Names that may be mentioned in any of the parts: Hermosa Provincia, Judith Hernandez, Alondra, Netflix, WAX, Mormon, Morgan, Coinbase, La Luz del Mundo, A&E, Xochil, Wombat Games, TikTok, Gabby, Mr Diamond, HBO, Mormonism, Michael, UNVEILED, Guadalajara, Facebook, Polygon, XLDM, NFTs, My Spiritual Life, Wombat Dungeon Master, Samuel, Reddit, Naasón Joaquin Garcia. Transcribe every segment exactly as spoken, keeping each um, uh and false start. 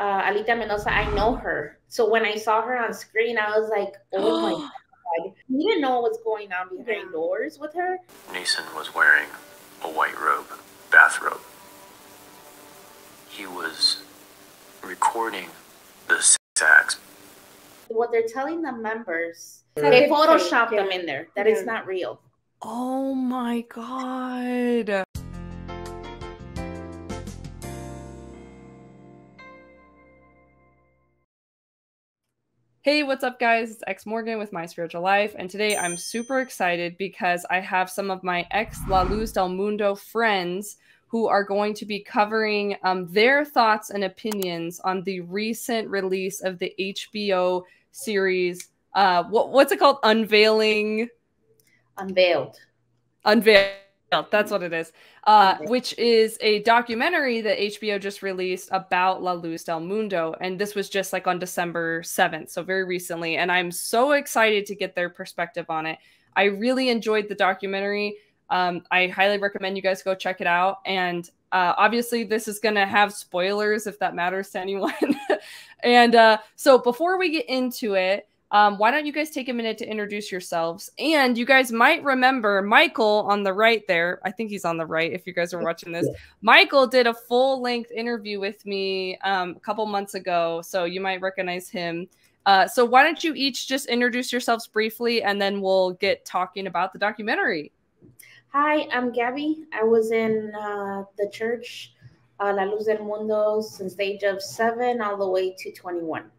uh, Alita Mendoza, I know her. So when I saw her on screen, I was like, oh my God. We didn't know what was going on behind yeah. doors with her. Naasón was wearing a white robe, bathrobe. He was recording the sax. What they're telling the members, mm-hmm. they photoshopped yeah. them in there, that yeah. it's not real. Oh my God. Hey, what's up guys? It's X Morgan with My Spiritual Life, and today I'm super excited because I have some of my ex La Luz del Mundo friends who are going to be covering um, their thoughts and opinions on the recent release of the H B O series. Uh, what, what's it called? Unveiling? Unveiled. Unveiled. That's what it is, uh, which is a documentary that H B O just released about La Luz del Mundo. And this was just like on December seventh, so very recently. And I'm so excited to get their perspective on it. I really enjoyed the documentary. Um, I highly recommend you guys go check it out. And uh, obviously, this is going to have spoilers if that matters to anyone. And uh, so before we get into it, Um, why don't you guys take a minute to introduce yourselves? And you guys might remember Michael on the right there. I think he's on the right if you guys are watching this. Michael did a full-length interview with me um, a couple months ago, so you might recognize him. Uh, so why don't you each just introduce yourselves briefly, and then we'll get talking about the documentary. Hi, I'm Gabby. I was in uh, the church, uh, La Luz del Mundo, since the age of seven all the way to twenty-one.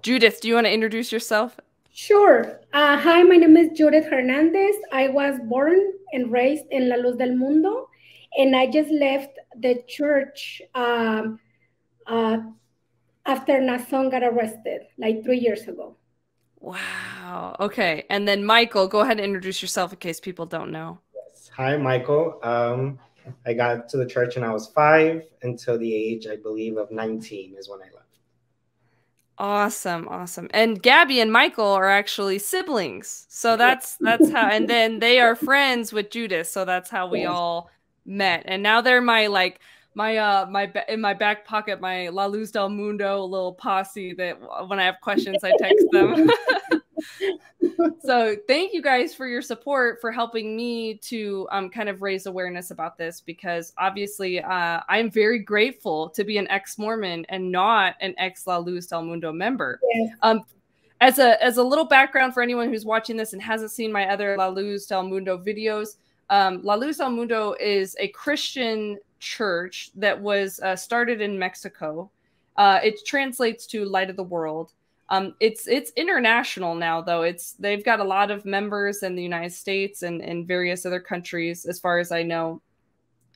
Judith, do you want to introduce yourself? Sure. Uh, hi, my name is Judith Hernandez. I was born and raised in La Luz del Mundo, and I just left the church um, uh, after Naasón got arrested, like three years ago. Wow. Okay. And then Michael, go ahead and introduce yourself in case people don't know. Yes. Hi, Michael. Um, I got to the church when I was five until the age, I believe, of nineteen is when I left. Awesome. Awesome. And Gabby and Michael are actually siblings. So that's, that's how, and then they are friends with Judith. So that's how we all met. And now they're my, like my, uh, my, in my back pocket, my La Luz del Mundo little posse that when I have questions, I text them. So thank you guys for your support, for helping me to um, kind of raise awareness about this, because obviously uh, I'm very grateful to be an ex-Mormon and not an ex-La Luz del Mundo member. Yeah. Um, as, a, as a little background for anyone who's watching this and hasn't seen my other La Luz del Mundo videos, um, La Luz del Mundo is a Christian church that was uh, started in Mexico. Uh, it translates to Light of the World. Um, it's it's international now, though. It's they've got a lot of members in the United States and in various other countries, as far as I know.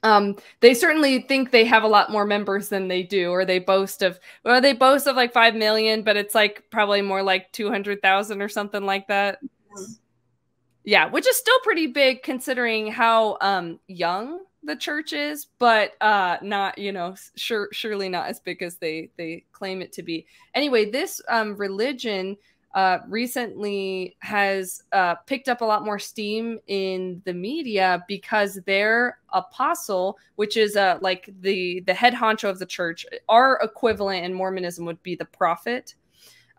Um, they certainly think they have a lot more members than they do, or they boast of, well, they boast of like five million, but it's like probably more like two hundred thousand or something like that. Mm-hmm. Yeah, which is still pretty big considering how um, young the church is, but uh, not, you know, sure, surely not as big as they, they claim it to be. Anyway, this um, religion uh, recently has uh, picked up a lot more steam in the media because their apostle, which is uh, like the, the head honcho of the church, our equivalent in Mormonism would be the prophet.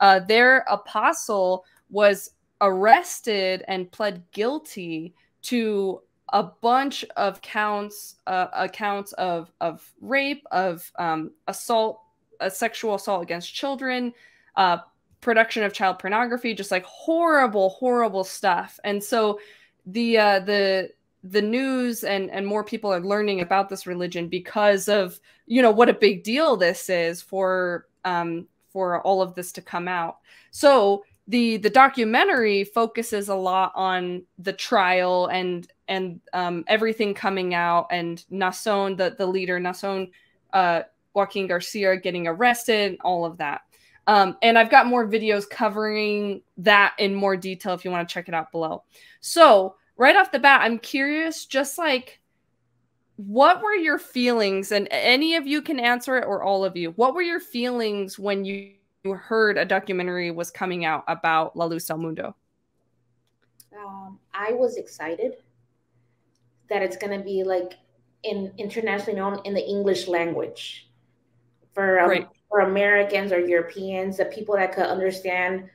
Uh, their apostle was arrested and pled guilty to a bunch of counts, uh, accounts of, of rape, of um, assault, uh, sexual assault against children, uh, production of child pornography, just like horrible, horrible stuff. And so the uh, the the news and, and more people are learning about this religion because of, you know, what a big deal this is for, um, for all of this to come out. So the the documentary focuses a lot on the trial and and um, everything coming out, and Naasón, the, the leader, Naasón uh, Joaquin Garcia getting arrested, and all of that. Um, and I've got more videos covering that in more detail if you want to check it out below. So right off the bat, I'm curious, just like, what were your feelings? And any of you can answer it, or all of you. What were your feelings when you heard a documentary was coming out about La Luz del Mundo? Um, I was excited that it's going to be like in internationally known in the English language for um, right. for Americans or Europeans, the people that could understand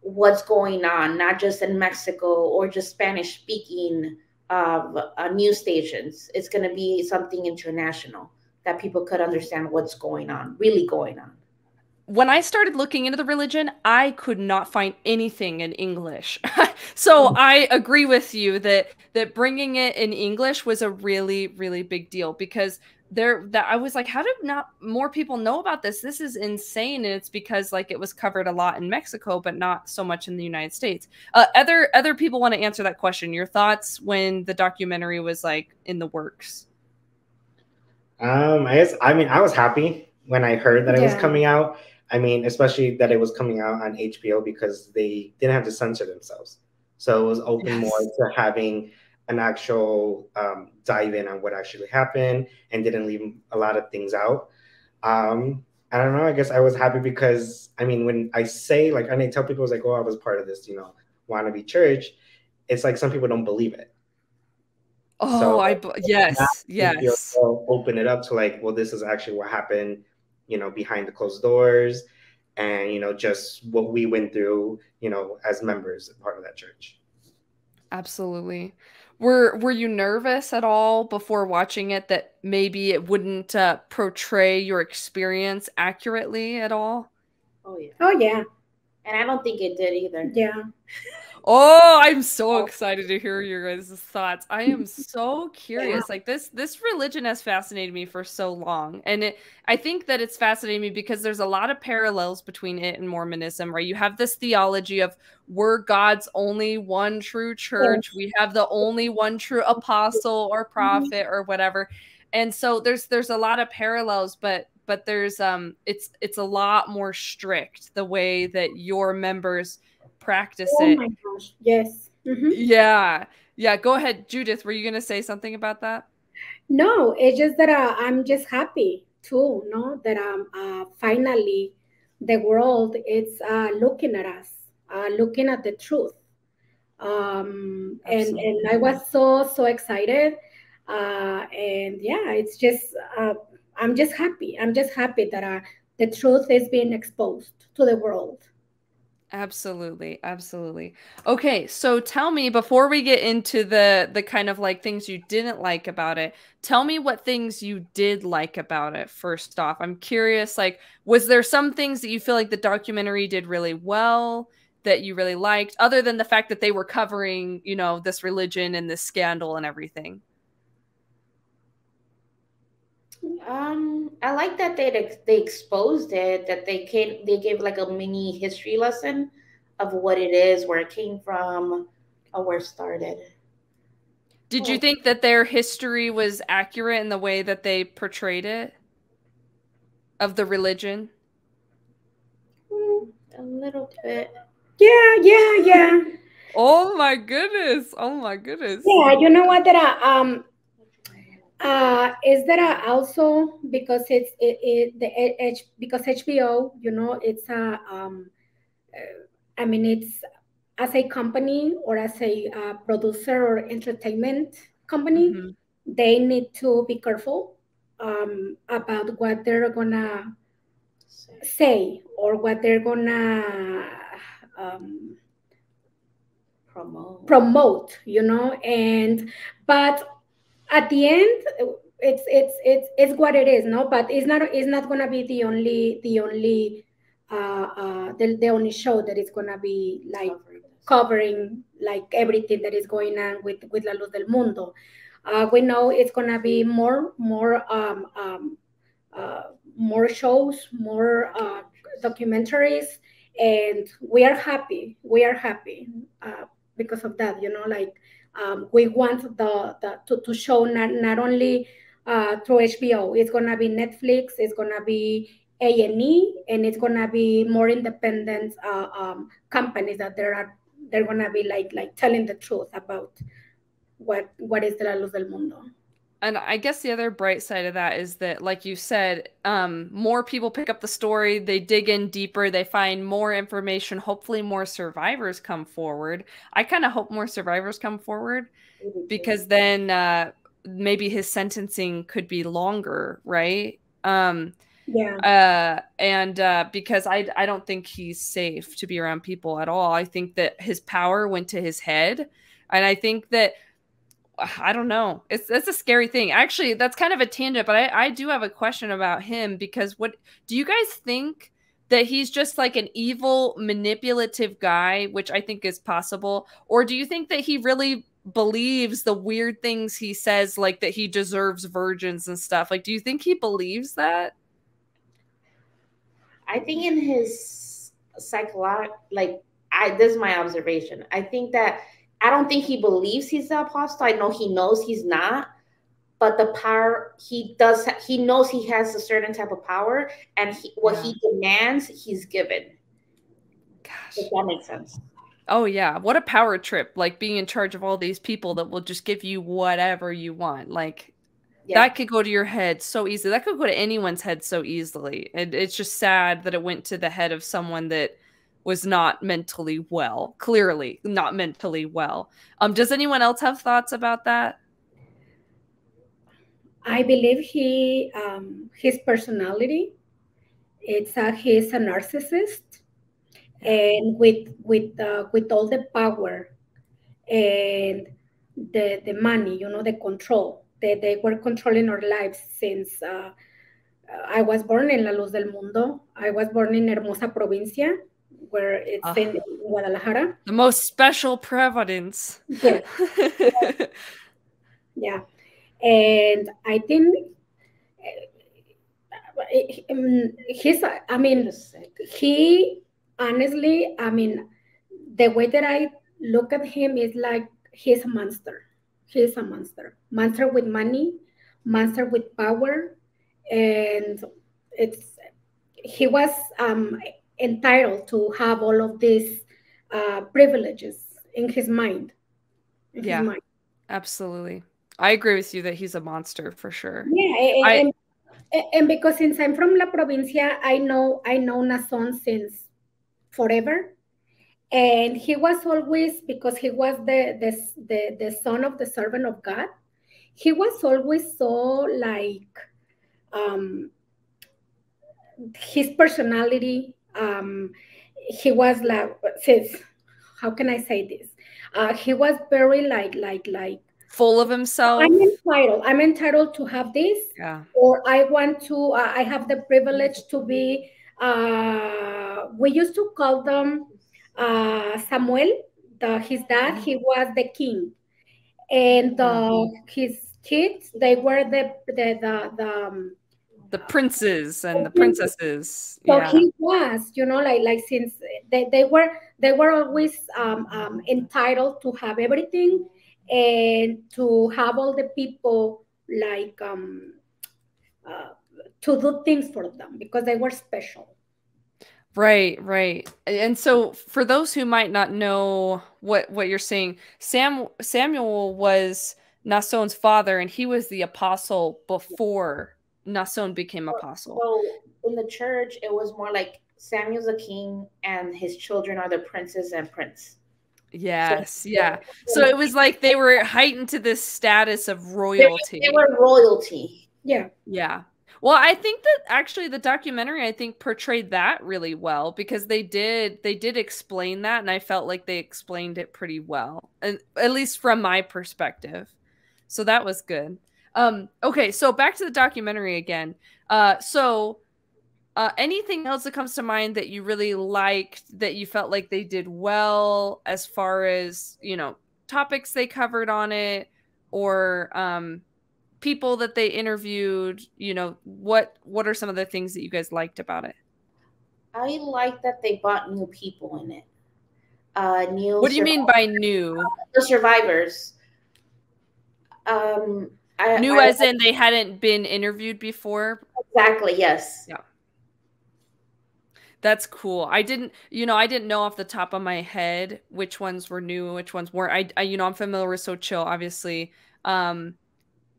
what's going on, not just in Mexico or just Spanish speaking um, uh, news stations. It's going to be something international that people could understand what's going on, really going on. When I started looking into the religion, I could not find anything in English. So I agree with you that that bringing it in English was a really, really big deal, because there that I was like, how do not more people know about this? This is insane. And it's because like it was covered a lot in Mexico, but not so much in the United States. Uh, other other people want to answer that question. Your thoughts when the documentary was like in the works? Um, I guess, I mean, I was happy when I heard that yeah. it was coming out. I mean, especially that it was coming out on H B O, because they didn't have to censor themselves. So it was open yes. more to having an actual um, dive in on what actually happened, and didn't leave a lot of things out. Um, I don't know. I guess I was happy because, I mean, when I say, like, and I tell people, I was like, oh, I was part of this, you know, wannabe church. It's like some people don't believe it. Oh, so, I, yes, yes. Open it up to like, well, this is actually what happened, you know, behind the closed doors, and, you know, just what we went through, you know, as members and part of that church. Absolutely. Were, were you nervous at all before watching it that maybe it wouldn't uh, portray your experience accurately at all? Oh, yeah. Oh, yeah. And I don't think it did either. Yeah. Oh, I'm so excited to hear your guys' thoughts. I am so curious. Yeah. Like this, this religion has fascinated me for so long. And it, I think that it's fascinating me because there's a lot of parallels between it and Mormonism, right? You have this theology of we're God's only one true church. We have the only one true apostle or prophet or whatever. And so there's, there's a lot of parallels, but but there's um it's it's a lot more strict the way that your members practice it. Oh my gosh, yes. Mm-hmm. Yeah. Yeah, go ahead, Judith, were you going to say something about that? No, it's just that uh, I'm just happy too, no, that um uh, finally the world is uh, looking at us, uh, looking at the truth. Um Absolutely. and and I was so so excited. Uh and yeah, it's just uh I'm just happy. I'm just happy that uh, the truth is being exposed to the world. Absolutely. Absolutely. Okay. So tell me, before we get into the, the kind of like things you didn't like about it, tell me what things you did like about it. First off, I'm curious, like, was there some things that you feel like the documentary did really well that you really liked, other than the fact that they were covering, you know, this religion and this scandal and everything? Um, I like that they they exposed it, that they came, they gave like a mini history lesson of what it is, where it came from, or where it started. Did oh. you think that their history was accurate in the way that they portrayed it? Of the religion? Mm, a little bit. Yeah, yeah, yeah. Oh my goodness. Oh my goodness. Yeah, you know what, that I, um, uh is that uh, also because it's it, it the H, because H B O, you know, it's a uh, um uh, I mean, it's as a company or as a uh, producer or entertainment company, mm-hmm. they need to be careful um about what they're gonna say or what they're gonna um promote promote you know. And but at the end, it's it's it's it's what it is, no? But it's not it's not gonna be the only the only uh, uh, the the only show that is gonna be like covering like everything that is going on with with La Luz del Mundo. Uh, we know it's gonna be more more um, um, uh, more shows, more uh, documentaries, and we are happy. We are happy uh, because of that, you know, like. Um, we want the, the to, to show not, not only uh, through H B O, it's going to be Netflix, it's going to be A and E, and it's going to be more independent uh, um, companies that there are, they're going to be like like telling the truth about what what is the La Luz del Mundo. And I guess the other bright side of that is that, like you said, um, more people pick up the story, they dig in deeper, they find more information, hopefully more survivors come forward. I kind of hope more survivors come forward, because then uh, maybe his sentencing could be longer, right? Um, yeah. Uh, and uh, because I, I don't think he's safe to be around people at all. I think that his power went to his head. And I think that, I don't know. It's, that's a scary thing. Actually, that's kind of a tangent, but I, I do have a question about him, because what do you guys think? That he's just like an evil, manipulative guy, which I think is possible? Or do you think that he really believes the weird things he says, like that he deserves virgins and stuff? Like, do you think he believes that? I think in his psychology, like, I, this is my observation. I think that, I don't think he believes he's the apostle. I know he knows he's not. But the power he does, he knows he has a certain type of power, and he, what yeah. he demands, he's given. Gosh, if that makes sense. Oh yeah, what a power trip! Like being in charge of all these people that will just give you whatever you want. Like yeah. that could go to your head so easily. That could go to anyone's head so easily. And it's just sad that it went to the head of someone that was not mentally well. Clearly, not mentally well. Um, does anyone else have thoughts about that? I believe he, um, his personality, it's a, he's a narcissist, and with with uh, with all the power and the the money, you know, the control. They they were controlling our lives since uh, I was born in La Luz del Mundo. I was born in Hermosa Provincia, where it's uh, in Guadalajara. The most special province. Yeah. yeah. yeah. And I think he's, I mean, he honestly, I mean, the way that I look at him is like he's a monster. He's a monster. Monster with money, monster with power. And it's, he was um, entitled to have all of these uh, privileges in his mind. In yeah, his mind. Absolutely. I agree with you that he's a monster for sure. Yeah, and, I, and because since I'm from La Provincia, I know I know Naasón since forever, and he was always, because he was the the the, the son of the servant of God. He was always so like, um, his personality. Um, he was like, since, how can I say this? Uh, he was very like like like. full of himself. I'm entitled. I'm entitled to have this, yeah. or I want to. Uh, I have the privilege to be. Uh, we used to call them uh, Samuel, the, his dad. He was the king, and uh, his kids. They were the the the the, um, the princes and the princesses. So yeah. he was, you know, like like since they they were they were always um, um, entitled to have everything. And to have all the people like um, uh, to do things for them because they were special. Right, right. And so for those who might not know what, what you're saying, Sam, Samuel was Naasón's father, and he was the apostle before Naasón became apostle. So in the church, it was more like Samuel's a king and his children are the princes and prince. Yes, yeah. So it was like they were heightened to this status of royalty. They were royalty. Yeah. Yeah. Well, I think that actually the documentary, I think, portrayed that really well, because they did they did explain that, and I felt like they explained it pretty well, and at least from my perspective. So that was good. Um, okay, so back to the documentary again. Uh, so Uh, anything else that comes to mind that you really liked, that you felt like they did well as far as, you know, topics they covered on it, or um, people that they interviewed? You know, what what are some of the things that you guys liked about it? I like that they brought new people in it. Uh, new. What do you mean by new? Uh, the survivors. Um, I, new I, as I, in they hadn't been interviewed before? Exactly, yes. Yeah. That's cool. I didn't, you know, I didn't know off the top of my head which ones were new, which ones weren't. I, I you know, I'm familiar with Xochil, obviously. Um,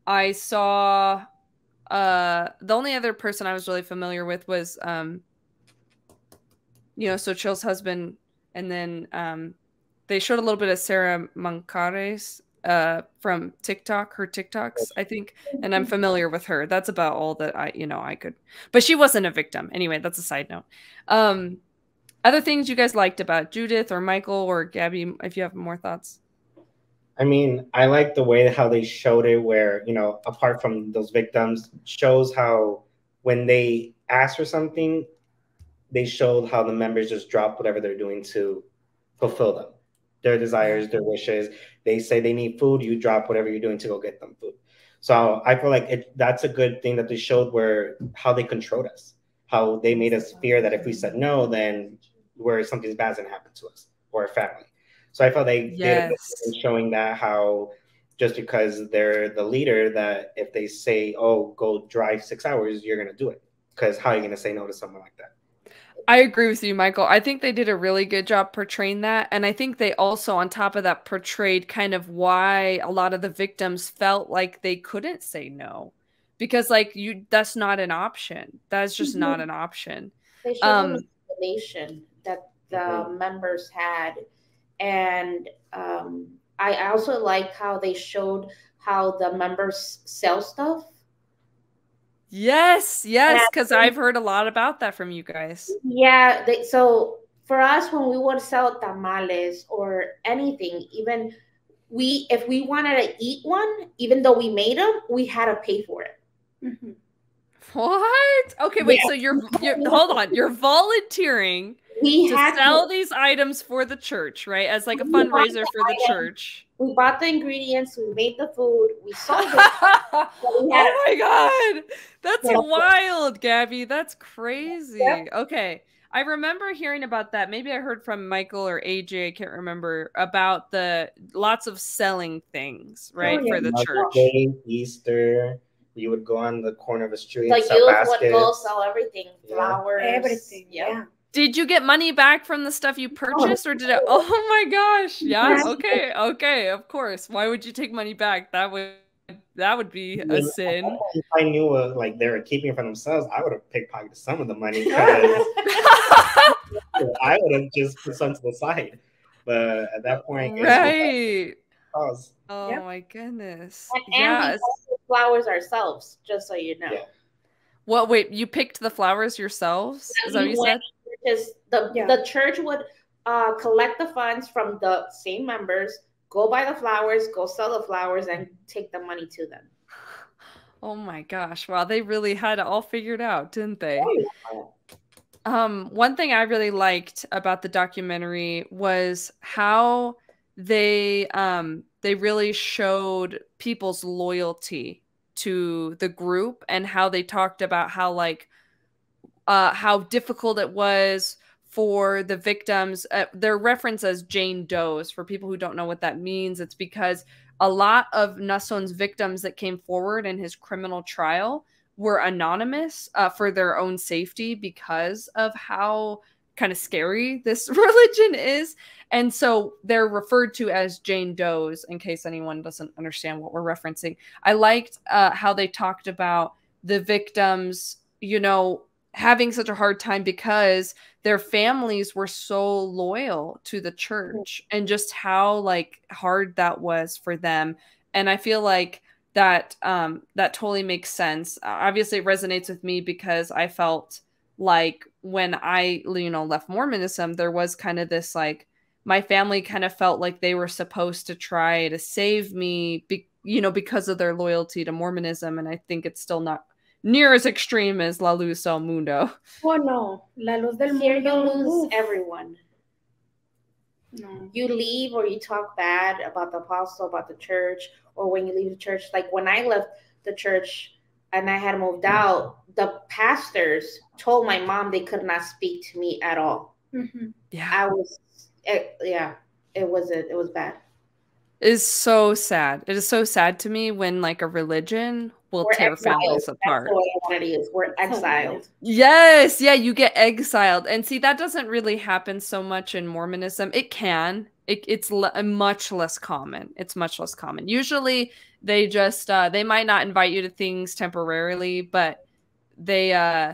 I saw, uh, the only other person I was really familiar with was, um, you know, Xochil's husband. And then um, they showed a little bit of Sarah Mancares, uh, from TikTok, her TikToks, I think. And I'm familiar with her. That's about all that I, you know, I could, but she wasn't a victim. Anyway, that's a side note. Um, other things you guys liked about Judith or Michael or Gabby, if you have more thoughts. I mean, I like the way how they showed it where, you know, apart from those victims, shows how when they asked for something, they showed how the members just drop whatever they're doing to fulfill them, their desires, their wishes. They say they need food, you drop whatever you're doing to go get them food. So I feel like it, that's a good thing that they showed where how they controlled us, how they made us fear that if we said no, then where something bad's gonna happen to us or our family. So I felt they yes. did it showing that how just because they're the leader that if they say, oh, go drive six hours, you're going to do it. Because how are you going to say no to someone like that? I agree with you, Michael. I think they did a really good job portraying that. And I think they also, on top of that, portrayed kind of why a lot of the victims felt like they couldn't say no. Because, like, you, that's not an option. That's just mm-hmm. not an option. They showed um, the explanation that the mm-hmm. members had. And um, I also like how they showed how the members sell stuff. Yes, yes, because I've heard a lot about that from you guys. Yeah, they, so for us, when we would sell tamales or anything, even we, if we wanted to eat one, even though we made them, we had to pay for it. Mm-hmm. What? Okay, wait, yeah. so you're, you're, hold on, you're volunteering. We to had sell to. these items for the church, right? As like a we fundraiser the for the item. church. We bought the ingredients, we made the food, we sold it. we oh my God. That's yeah. wild, Gabby. That's crazy. Yep. Okay. I remember hearing about that. Maybe I heard from Michael or A J, I can't remember, about the lots of selling things, right? Oh, yeah. For the like church. Day, Easter. You would go on the corner of a street. The sell youth baskets. would go sell everything. Yeah. Flowers. Everything. Yeah. yeah. Did you get money back from the stuff you purchased or did it? Oh my gosh. Yeah. Okay. Okay. Of course. Why would you take money back? That would, that would be a sin. If I knew uh, like they were keeping it for themselves, I would have pickpocketed some of the money. I would have just put some to the side. But at that point. Right. Was, oh yeah. my goodness. And, yeah. and we flowers ourselves, just so you know. Yeah. What? Wait, you picked the flowers yourselves? Yeah, is that what you said? Because the, yeah. the church would uh, collect the funds from the same members, go buy the flowers, go sell the flowers, and take the money to them. Oh my gosh. Wow, they really had it all figured out, didn't they? Oh, yeah. Um, one thing I really liked about the documentary was how they, um, they really showed people's loyalty to the group and how they talked about how, like, Uh, how difficult it was for the victims. Uh, they're referenced as Jane Does. For people who don't know what that means, it's because a lot of Naasón's victims that came forward in his criminal trial were anonymous uh, for their own safety because of how kind of scary this religion is. And so they're referred to as Jane Does, in case anyone doesn't understand what we're referencing. I liked uh, how they talked about the victims, you know, having such a hard time because their families were so loyal to the church and just how like hard that was for them. And I feel like that, um, that totally makes sense. Obviously it resonates with me because I felt like when I, you know, left Mormonism, there was kind of this, like my family kind of felt like they were supposed to try to save me, be, you know, because of their loyalty to Mormonism. And I think it's still not near as extreme as La Luz del Mundo. Oh no, La Luz del Mundo. Here you lose everyone. No. You leave or you talk bad about the apostle, about the church, or when you leave the church. Like when I left the church and I had moved out, the pastors told my mom they could not speak to me at all. Mm-hmm. Yeah, I was. It, yeah, it was. It, it was bad. It is so sad. It is so sad to me when like a religion will we're tear exiled. families apart. That's what it is. We're exiled. Yes. Yeah. You get exiled. And see, that doesn't really happen so much in Mormonism. It can. It, it's le much less common. It's much less common. Usually they just, uh, they might not invite you to things temporarily, but they, uh,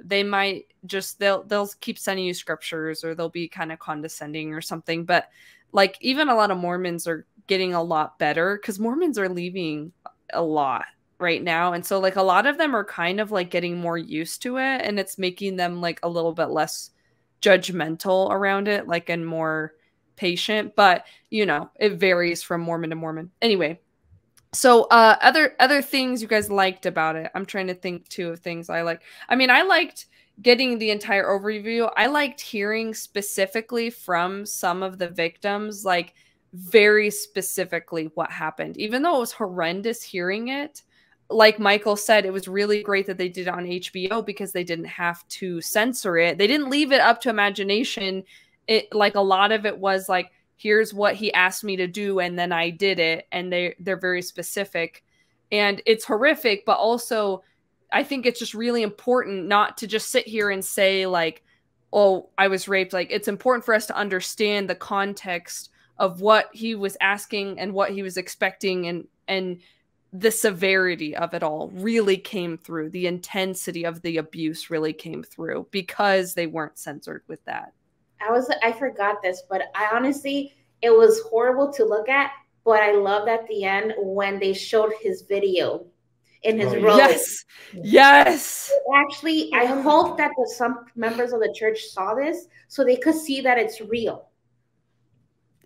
they might just, they'll, they'll keep sending you scriptures or they'll be kind of condescending or something. But like even a lot of Mormons are getting a lot better because Mormons are leaving a lot right now. And so like a lot of them are kind of like getting more used to it, and it's making them like a little bit less judgmental around it, like, and more patient. But, you know, it varies from Mormon to Mormon. Anyway, so uh, other other things you guys liked about it. I'm trying to think too of things I like. I mean, I liked getting the entire overview. I liked hearing specifically from some of the victims, like very specifically what happened, even though it was horrendous hearing it. Like Michael said, it was really great that they did it on H B O because they didn't have to censor it. They didn't leave it up to imagination. It, like, a lot of it was like, here's what he asked me to do, and then I did it. And they, they're very specific, and it's horrific. But also I think it's just really important not to just sit here and say like, oh, I was raped. Like, it's important for us to understand the context of what he was asking and what he was expecting, and, and, the severity of it all really came through. The intensity of the abuse really came through because they weren't censored with that. I was, I forgot this, but I honestly, it was horrible to look at, but I loved at the end when they showed his video in his robe. Yes. Yes. Actually, I hope that the, some members of the church saw this so they could see that it's real.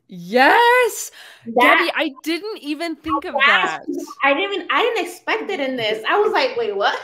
Yes, Gabby, I didn't even think of that. I didn't even, I didn't expect it in this. I was like, wait, what?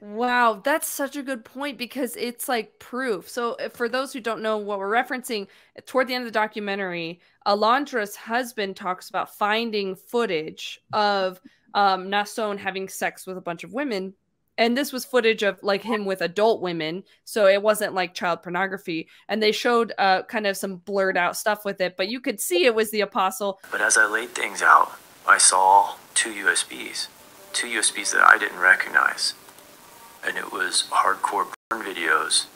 Wow, that's such a good point, because it's like proof. So for those who don't know what we're referencing, toward the end of the documentary, Alondra's husband talks about finding footage of um, Naasón having sex with a bunch of women. And this was footage of like him with adult women. So it wasn't like child pornography. And they showed uh, kind of some blurred out stuff with it, but you could see it was the apostle. But as I laid things out, I saw two U S Bs, two U S Bs that I didn't recognize. And it was hardcore porn videos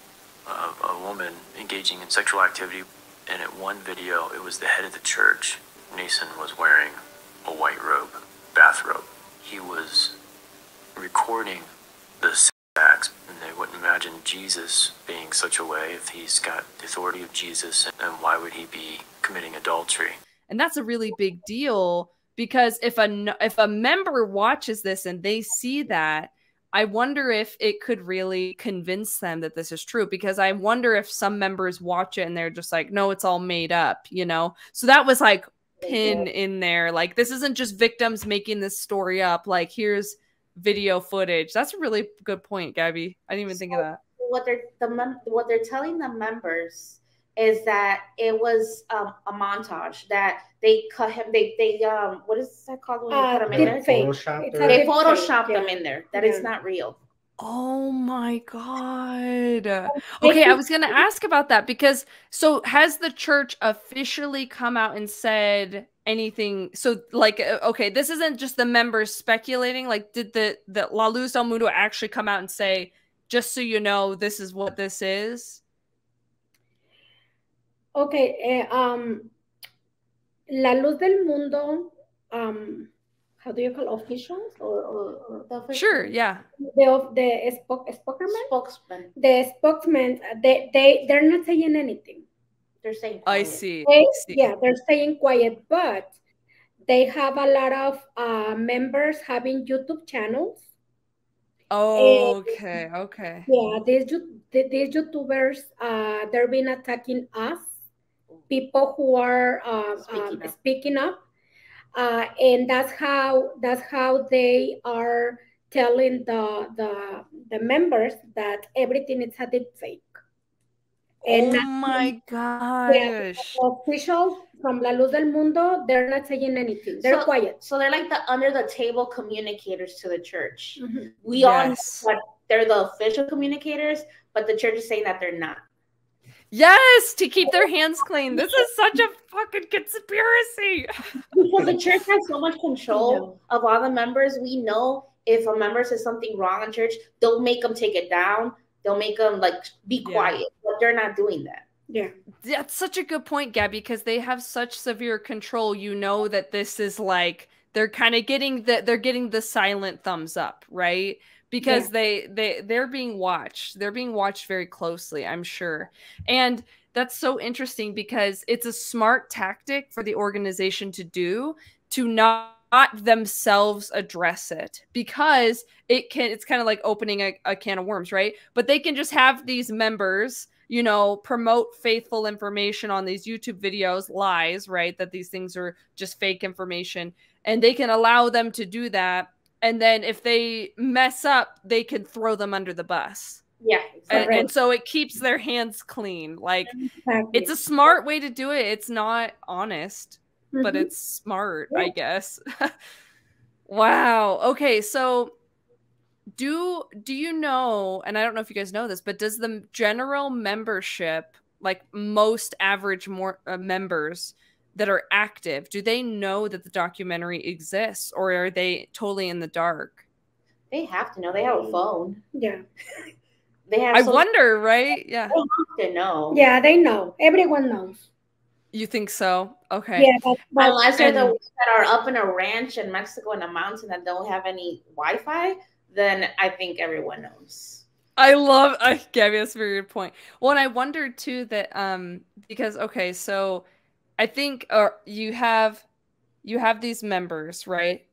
of a woman engaging in sexual activity. And at one video, it was the head of the church. Naasón was wearing a white robe, bathrobe. He was recording the acts, and they wouldn't imagine Jesus being such a way if he's got the authority of Jesus, and why would he be committing adultery? And that's a really big deal, because if a if a member watches this and they see that, I wonder if it could really convince them that this is true, because I wonder if some members watch it and they're just like, no, it's all made up, you know? So that was like pin in there. Like, this isn't just victims making this story up. Like, here's video footage. That's a really good point, Gabby. I didn't even so think of that. What they're the mem what they're telling the members is that it was um, a montage that they cut him. They they um what is that called when uh, they cut him in Photoshop there? They photoshopped yeah. him in there. That yeah. is not real. Oh my God. Okay, I was gonna ask about that, because so has the church officially come out and said anything? So like, okay, this isn't just the members speculating. Like, did the, the La Luz del Mundo actually come out and say, just so you know, this is what this is? Okay, uh, um, La Luz del Mundo, um, how do you call officials or, or, or the officials? Sure, yeah. The the spoke, spokesman, spokesman. The spokesman. They they they're not saying anything. They're saying. Quiet. I see. They, I see. Yeah, they're staying quiet, but they have a lot of uh, members having YouTube channels. Oh, and, okay, okay. Yeah, these these YouTubers, uh, they're been attacking us, people who are uh, speaking um, up. Speaking up. Uh, and that's how that's how they are telling the the the members that everything is a deep fake. And oh my gosh! Officials from La Luz del Mundo, they're not saying anything. They're so quiet. So they're like the under the table communicators to the church. Mm-hmm. We yes. all know they're the official communicators, but the church is saying that they're not. Yes, to keep their hands clean. This is such a fucking conspiracy. Because the church has so much control of all the members. We know if a member says something wrong in church, they'll make them take it down. They'll make them like be quiet. Yeah. But they're not doing that. Yeah, that's such a good point, Gabby, because they have such severe control. You know that this is like they're kind of getting the they're getting the silent thumbs up, right? Because yeah. they, they, they're being watched. They're being watched very closely, I'm sure. And that's so interesting because it's a smart tactic for the organization to do, to not themselves address it, because it can, it's kind of like opening a, a can of worms, right? But they can just have these members, you know, promote faithful information on these YouTube videos, lies, right? That these things are just fake information, and they can allow them to do that. And then if they mess up, they can throw them under the bus. Yeah. And, right. and so it keeps their hands clean. Like exactly. It's a smart way to do it. It's not honest, mm-hmm. but it's smart, yeah. I guess. Wow. Okay. So do, do you know, and I don't know if you guys know this, but does the general membership, like most average more uh, members that are active, do they know that the documentary exists, or are they totally in the dark? They have to know. They have a phone. Yeah. They have I so wonder, right? Yeah. They have to know. Yeah, they know. Everyone knows. You think so? Okay. Yeah, but, but, unless they're the ones that are up in a ranch in Mexico in a mountain that don't have any Wi-Fi, then I think everyone knows. I love uh, Gabby, that's a very good point. Well, and I wondered too that um because okay, so I think uh, you have you have these members, right,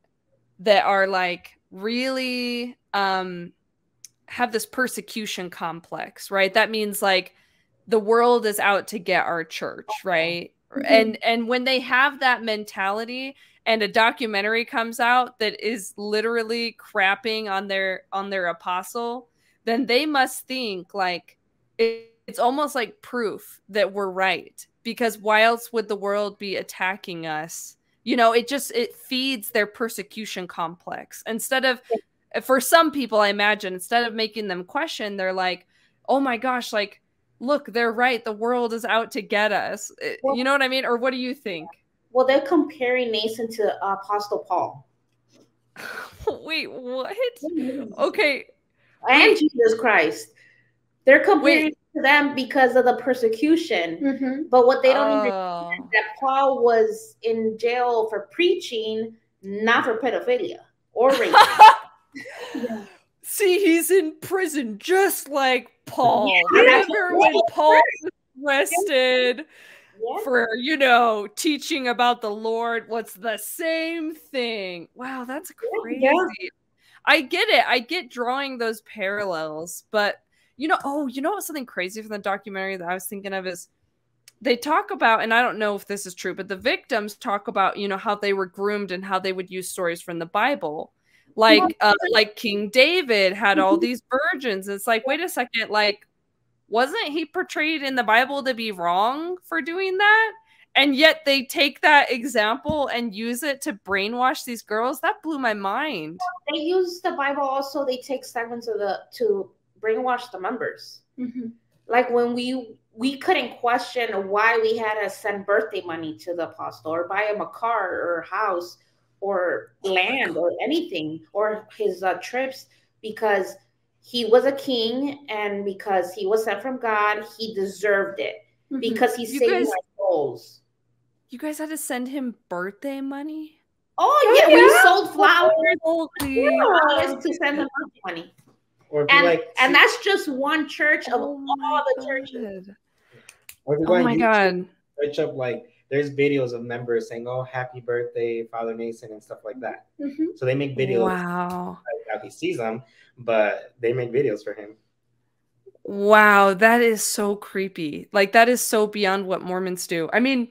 that are like really um have this persecution complex, right? That means like the world is out to get our church, right? Mm-hmm. And and when they have that mentality and a documentary comes out that is literally crapping on their on their apostle, then they must think like it, it's almost like proof that we're right, because why else would the world be attacking us? You know, it just it feeds their persecution complex. Instead of for some people, I imagine, instead of making them question, they're like, oh my gosh, like, look, they're right. The world is out to get us. Well, you know what I mean? Or what do you think? Well, they're comparing Naasón to uh, Apostle Paul. Wait, what? Okay. And Jesus Christ. They're comparing Wait. to them because of the persecution. Mm-hmm. But what they don't oh. understand is that Paul was in jail for preaching, not for pedophilia or rape. Yeah. See, he's in prison just like Paul. Yeah, remember yeah. when Paul was arrested yeah. for, you know, teaching about the Lord? What's the same thing? Wow, that's crazy. Yeah, yeah. I get it. I get drawing those parallels, but you know, oh, you know what's something crazy from the documentary that I was thinking of is they talk about, and I don't know if this is true, but the victims talk about, you know, how they were groomed and how they would use stories from the Bible. Like, uh, like King David had all these virgins. It's like, wait a second, like, wasn't he portrayed in the Bible to be wrong for doing that? And yet they take that example and use it to brainwash these girls. That blew my mind. They use the Bible also. They take segments of the to brainwash the members. Mm-hmm. Like when we we couldn't question why we had to send birthday money to the apostle or buy him a car or a house or land or anything, or his uh, trips, because he was a king and because he was sent from God, he deserved it. Mm-hmm. Because he saved my souls. You guys had to send him birthday money? Oh, yeah, yeah. We sold flowers oh, yeah. to send him birthday money. Or and, like, and that's just one church of oh all the God. churches. Or oh, my YouTube, God. Search up, like, there's videos of members saying, oh, happy birthday, Father Naasón, and stuff like that. Mm-hmm. So they make videos. Wow. How he sees them, but they make videos for him. Wow, that is so creepy. Like, that is so beyond what Mormons do. I mean,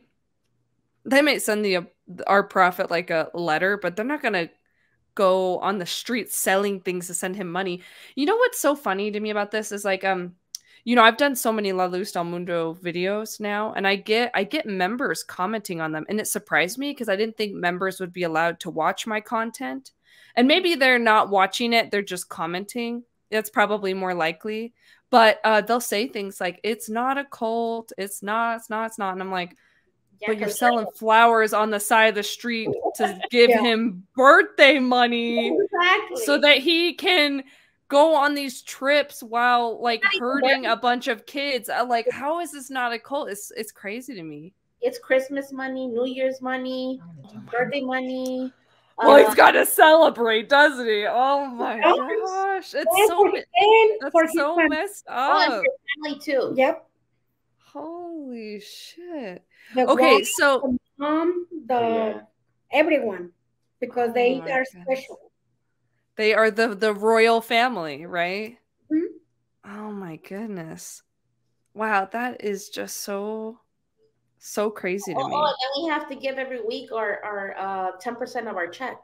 they might send the uh, our prophet, like, a letter, but they're not going to go on the street selling things to send him money. You know what's so funny to me about this is, like, um, you know, I've done so many La Luz del Mundo videos now, and I get I get members commenting on them, and it surprised me because I didn't think members would be allowed to watch my content. And maybe they're not watching it, they're just commenting. That's probably more likely. But uh, they'll say things like, it's not a cult, it's not, it's not, it's not. And I'm like, yeah, but you're selling flowers on the side of the street to give yeah. him birthday money exactly. so that he can go on these trips while like hurting a bunch of kids. I'm like, how is this not a cult? It's it's crazy to me. It's Christmas money, New Year's money, birthday money. Well, uh, he's got to celebrate, doesn't he? Oh my gosh, it's so, that's so messed up. Oh, and your family too. Yep. Holy shit. The okay, wife, so the mom, the yeah. everyone, because oh they are gosh. special. They are the the royal family, right? Mm-hmm. Oh my goodness. Wow, that is just so so crazy to oh, me. Oh, and we have to give every week our our uh ten percent of our check.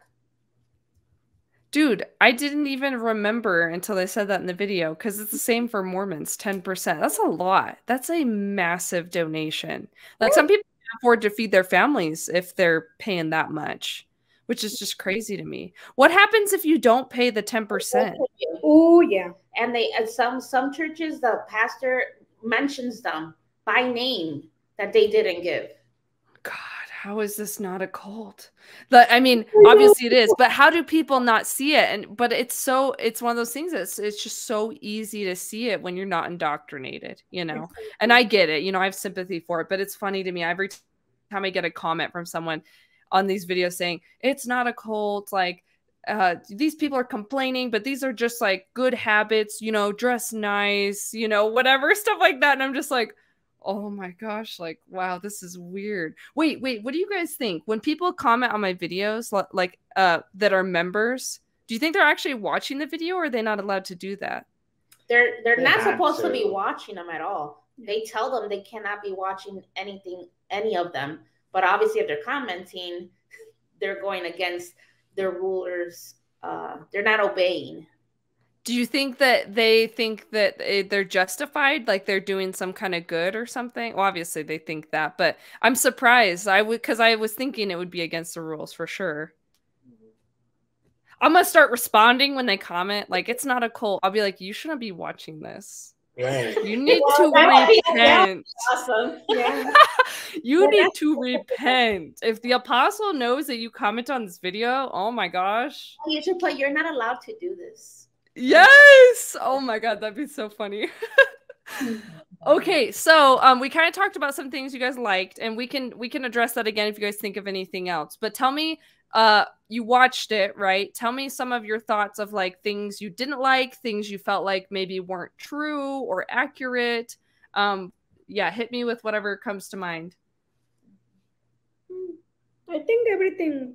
Dude, I didn't even remember until they said that in the video, because it's the same for Mormons, ten percent. That's a lot. That's a massive donation. Like, some people can afford to feed their families if they're paying that much, which is just crazy to me. What happens if you don't pay the ten percent? Oh, yeah. And they and some some churches, the pastor mentions them by name that they didn't give. God. How is this not a cult? But, I mean, obviously it is, but how do people not see it? And but it's so it's one of those things that's it's just so easy to see it when you're not indoctrinated, you know. And I get it, you know, I have sympathy for it, but it's funny to me every time I get a comment from someone on these videos saying it's not a cult, like uh these people are complaining, but these are just like good habits, you know, dress nice, you know, whatever, stuff like that. And I'm just like, oh my gosh, like, wow, this is weird. Wait, wait, what do you guys think? When people comment on my videos, like, uh, that are members, do you think they're actually watching the video, or are they not allowed to do that? They're they're they not supposed to. to be watching them at all. They tell them they cannot be watching anything, any of them. But obviously, if they're commenting, they're going against their rulers. Uh, they're not obeying. Do you think that they think that they're justified, like they're doing some kind of good or something? Well, obviously they think that, but I'm surprised. I would, because I was thinking it would be against the rules for sure. I'm gonna start responding when they comment, like it's not a cult. I'll be like, you shouldn't be watching this. Right. You need well, to repent. Awesome. Yeah. you well, need to repent. If the apostle knows that you comment on this video, oh my gosh. You should play. You're not allowed to do this. Yes. Oh my God, that'd be so funny. Okay, so um we kind of talked about some things you guys liked, and we can we can address that again if you guys think of anything else. But tell me, uh you watched it, right? Tell me some of your thoughts of like things you didn't like, things you felt like maybe weren't true or accurate. Um yeah, hit me with whatever comes to mind. I think everything,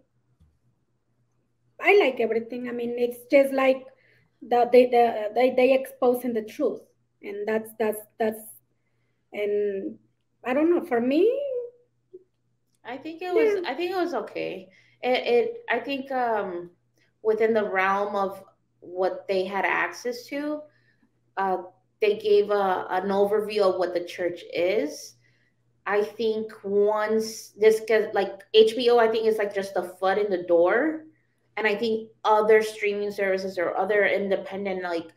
I like everything. I mean, it's just like that they the, they they exposing the truth, and that's that's that's and I don't know. For me, I think it was yeah. I think it was okay. It, it I think um, within the realm of what they had access to, uh, they gave a, an overview of what the church is. I think once this gets like H B O, I think it's like just a foot in the door. And I think other streaming services or other independent like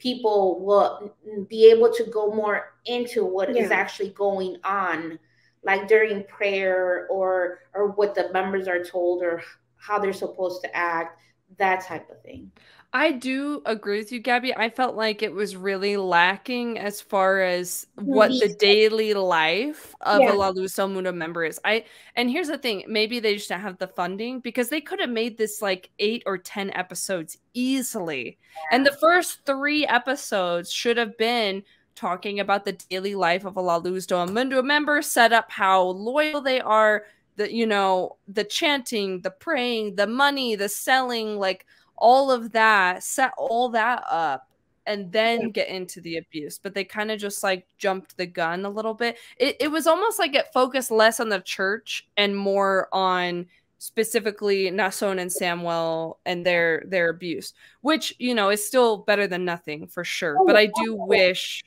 people will be able to go more into what yeah. is actually going on, like during prayer or or what the members are told or how they're supposed to act, that type of thing. I do agree with you, Gabby. I felt like it was really lacking as far as what the daily life of yeah. a La Luz del Mundo member is. I and here's the thing, maybe they just don't have the funding, because they could have made this like eight or ten episodes easily. Yeah. And the first three episodes should have been talking about the daily life of a La Luz del Mundo member, set up how loyal they are, the you know, the chanting, the praying, the money, the selling, like all of that, set all that up, and then get into the abuse. But they kind of just like jumped the gun a little bit. It, it was almost like it focused less on the church and more on specifically Naasón and Samuel and their, their abuse, which, you know, is still better than nothing for sure. But I do wish,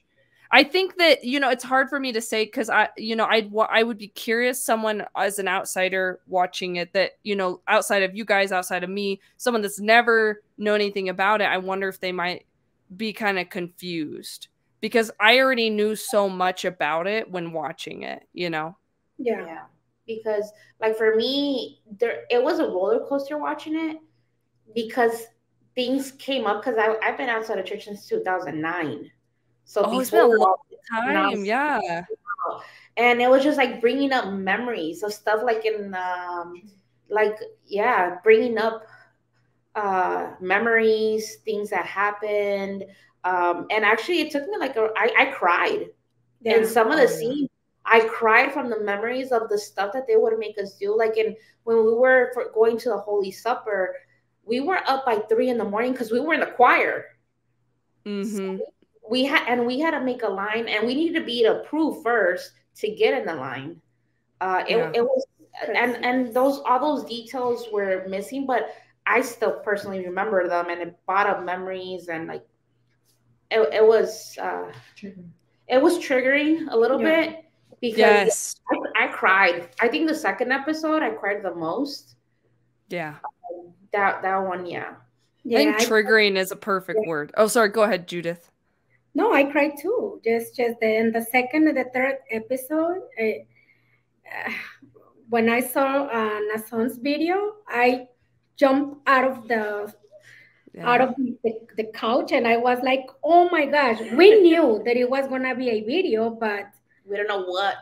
I think that, you know, it's hard for me to say, because I, you know, I'd, I would be curious, someone as an outsider watching it that, you know, outside of you guys, outside of me, someone that's never known anything about it. I wonder if they might be kind of confused, because I already knew so much about it when watching it, you know? Yeah. yeah. Because like for me, there, it was a roller coaster watching it, because things came up, because I've been outside of church since two thousand nine. So oh, it's been a long time, yeah. And it was just like bringing up memories of stuff like in, um, like, yeah, bringing up uh, memories, things that happened. Um, and actually it took me like, a, I, I cried. Yeah. In some of the scenes, I cried from the memories of the stuff that they would make us do. Like in when we were for going to the Holy Supper, we were up by three in the morning because we were in the choir. Mm-hmm. So we had and we had to make a line, and we needed to be approved first to get in the line. Uh, it, yeah. it was and and those all those details were missing, but I still personally remember them, and it brought up memories, and like it, it was uh, it was triggering a little yeah. bit because yes. I, I cried. I think the second episode I cried the most. Yeah, um, that that one, yeah. yeah I think I triggering cried. is a perfect yeah. word. Oh, sorry. Go ahead, Judith. No, I cried too. Just just in the second and the third episode. I, uh, when I saw uh, Naasón's video, I jumped out of the yeah. out of the, the couch, and I was like, "Oh my gosh!" We knew that it was gonna be a video, but we don't know what.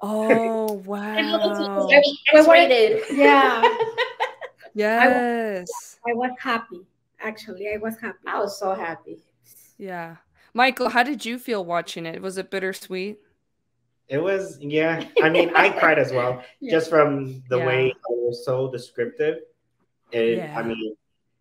Oh wow! I mean, yeah. Yes. I was, I was happy. Actually, I was happy. I was so happy. Yeah, Michael, how did you feel watching it? Was it bittersweet? It was, yeah. I mean, I cried as well, yeah. just from the yeah. way it was so descriptive. It, yeah. I mean,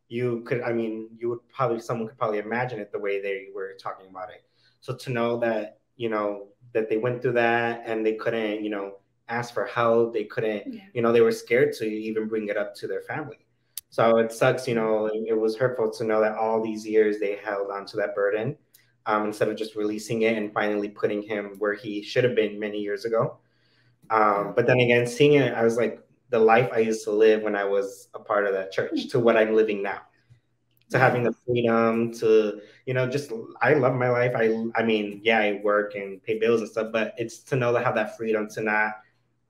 you could, I mean, you would probably, someone could probably imagine it the way they were talking about it. So to know that, you know, that they went through that and they couldn't, you know, ask for help. They couldn't, yeah. you know, they were scared to even bring it up to their family. So it sucks, you know, it was hurtful to know that all these years they held on to that burden. Um, instead of just releasing it and finally putting him where he should have been many years ago. Um, but then again, seeing it, I was like, the life I used to live when I was a part of that church to what I'm living now, to having the freedom to, you know, just, I love my life. I, I mean, yeah, I work and pay bills and stuff, but it's to know that have that freedom to not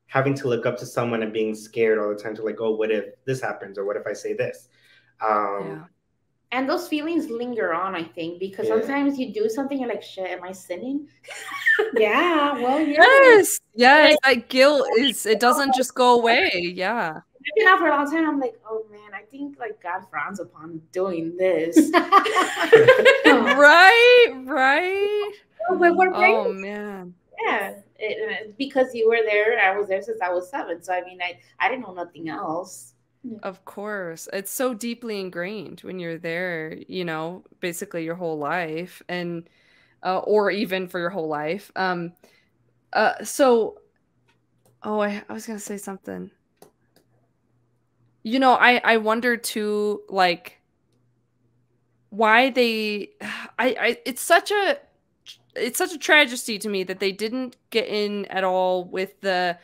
having to look up to someone and being scared all the time to like, oh, what if this happens? Or what if I say this? Um, yeah. And those feelings linger on, I think, because yeah. sometimes you do something, you're like, shit, am I sinning? yeah, well, yeah. Yes, yes, that guilt is, it doesn't just go away, yeah. I've been out for a long time, I'm like, oh, man, I think, like, God frowns upon doing this. right, right. Oh, but we're oh man. Yeah, it, because you were there, I was there since I was seven, so, I mean, I, I didn't know nothing else. Of course. It's so deeply ingrained when you're there, you know, basically your whole life and, uh, or even for your whole life. Um, uh, so, oh, I, I was going to say something, you know, I, I wonder too, like why they, I, I, it's such a, it's such a tragedy to me that they didn't get in at all with the,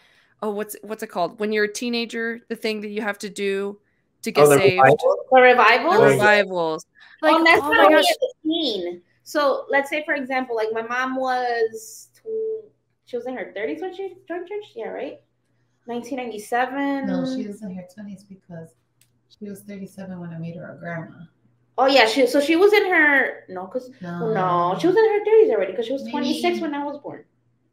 Oh, what's what's it called? When you're a teenager, the thing that you have to do to get oh, the saved. Revivals? The revivals? The revivals. Like, oh, that's oh not a teen. So let's say, for example, like my mom was, she was in her thirties when she joined church? Yeah, right? nineteen ninety-seven. No, she was in her twenties because she was thirty-seven when I made her a grandma. Oh, yeah. She, so she was in her, no, because, no. no, she was in her thirties already because she was Maybe. twenty-six when I was born.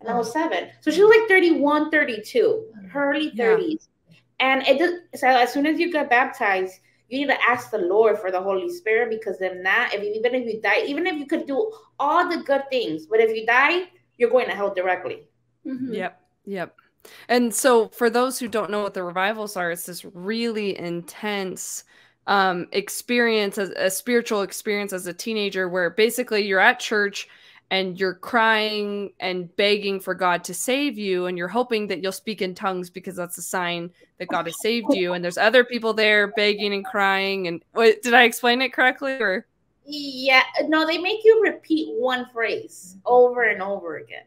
And I was seven. So she was like thirty-one, thirty-two, her early thirties. Yeah. And it does, so as soon as you get baptized, you need to ask the Lord for the Holy Spirit, because if not, if you, even if you die, even if you could do all the good things, but if you die, you're going to hell directly. Mm-hmm. Yep, yep. And so for those who don't know what the revivals are, it's this really intense um, experience, as, a spiritual experience as a teenager where basically you're at church and you're crying and begging for God to save you, and you're hoping that you'll speak in tongues because that's a sign that God has saved you. And there's other people there begging and crying. And wait, did I explain it correctly? Or? Yeah, no, they make you repeat one phrase over and over again.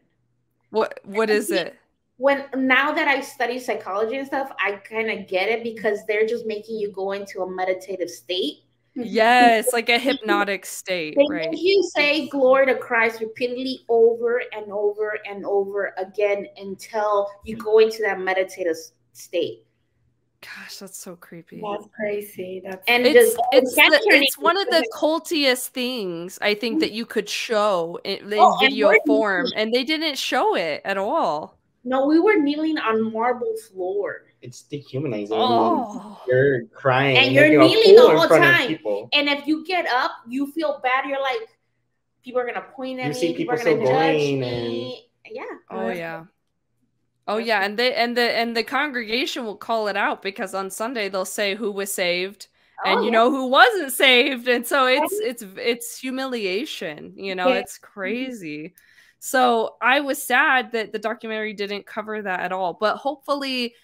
What What is it? When now that I study psychology and stuff, I kind of get it because they're just making you go into a meditative state. Yes, like a hypnotic state, they right? You say glory to Christ repeatedly over and over and over again until you go into that meditative state. Gosh, that's so creepy. That's crazy. That's and it's just, it's, the, it's one of the cultiest things I think that you could show in, in oh, video and form, kneeling. And they didn't show it at all. No, we were kneeling on marble floor. It's dehumanizing. Oh. You're crying. And you're kneeling the whole time. And if you get up, you feel bad. You're like, people are going to point at you me. See people, people are going to so judge me. yeah. Oh yeah. Oh yeah, and they and the and the congregation will call it out, because on Sunday they'll say who was saved oh, and you yeah. know who wasn't saved, and so it's it's it's humiliation, you know, yeah. it's crazy. So I was sad that the documentary didn't cover that at all, but hopefully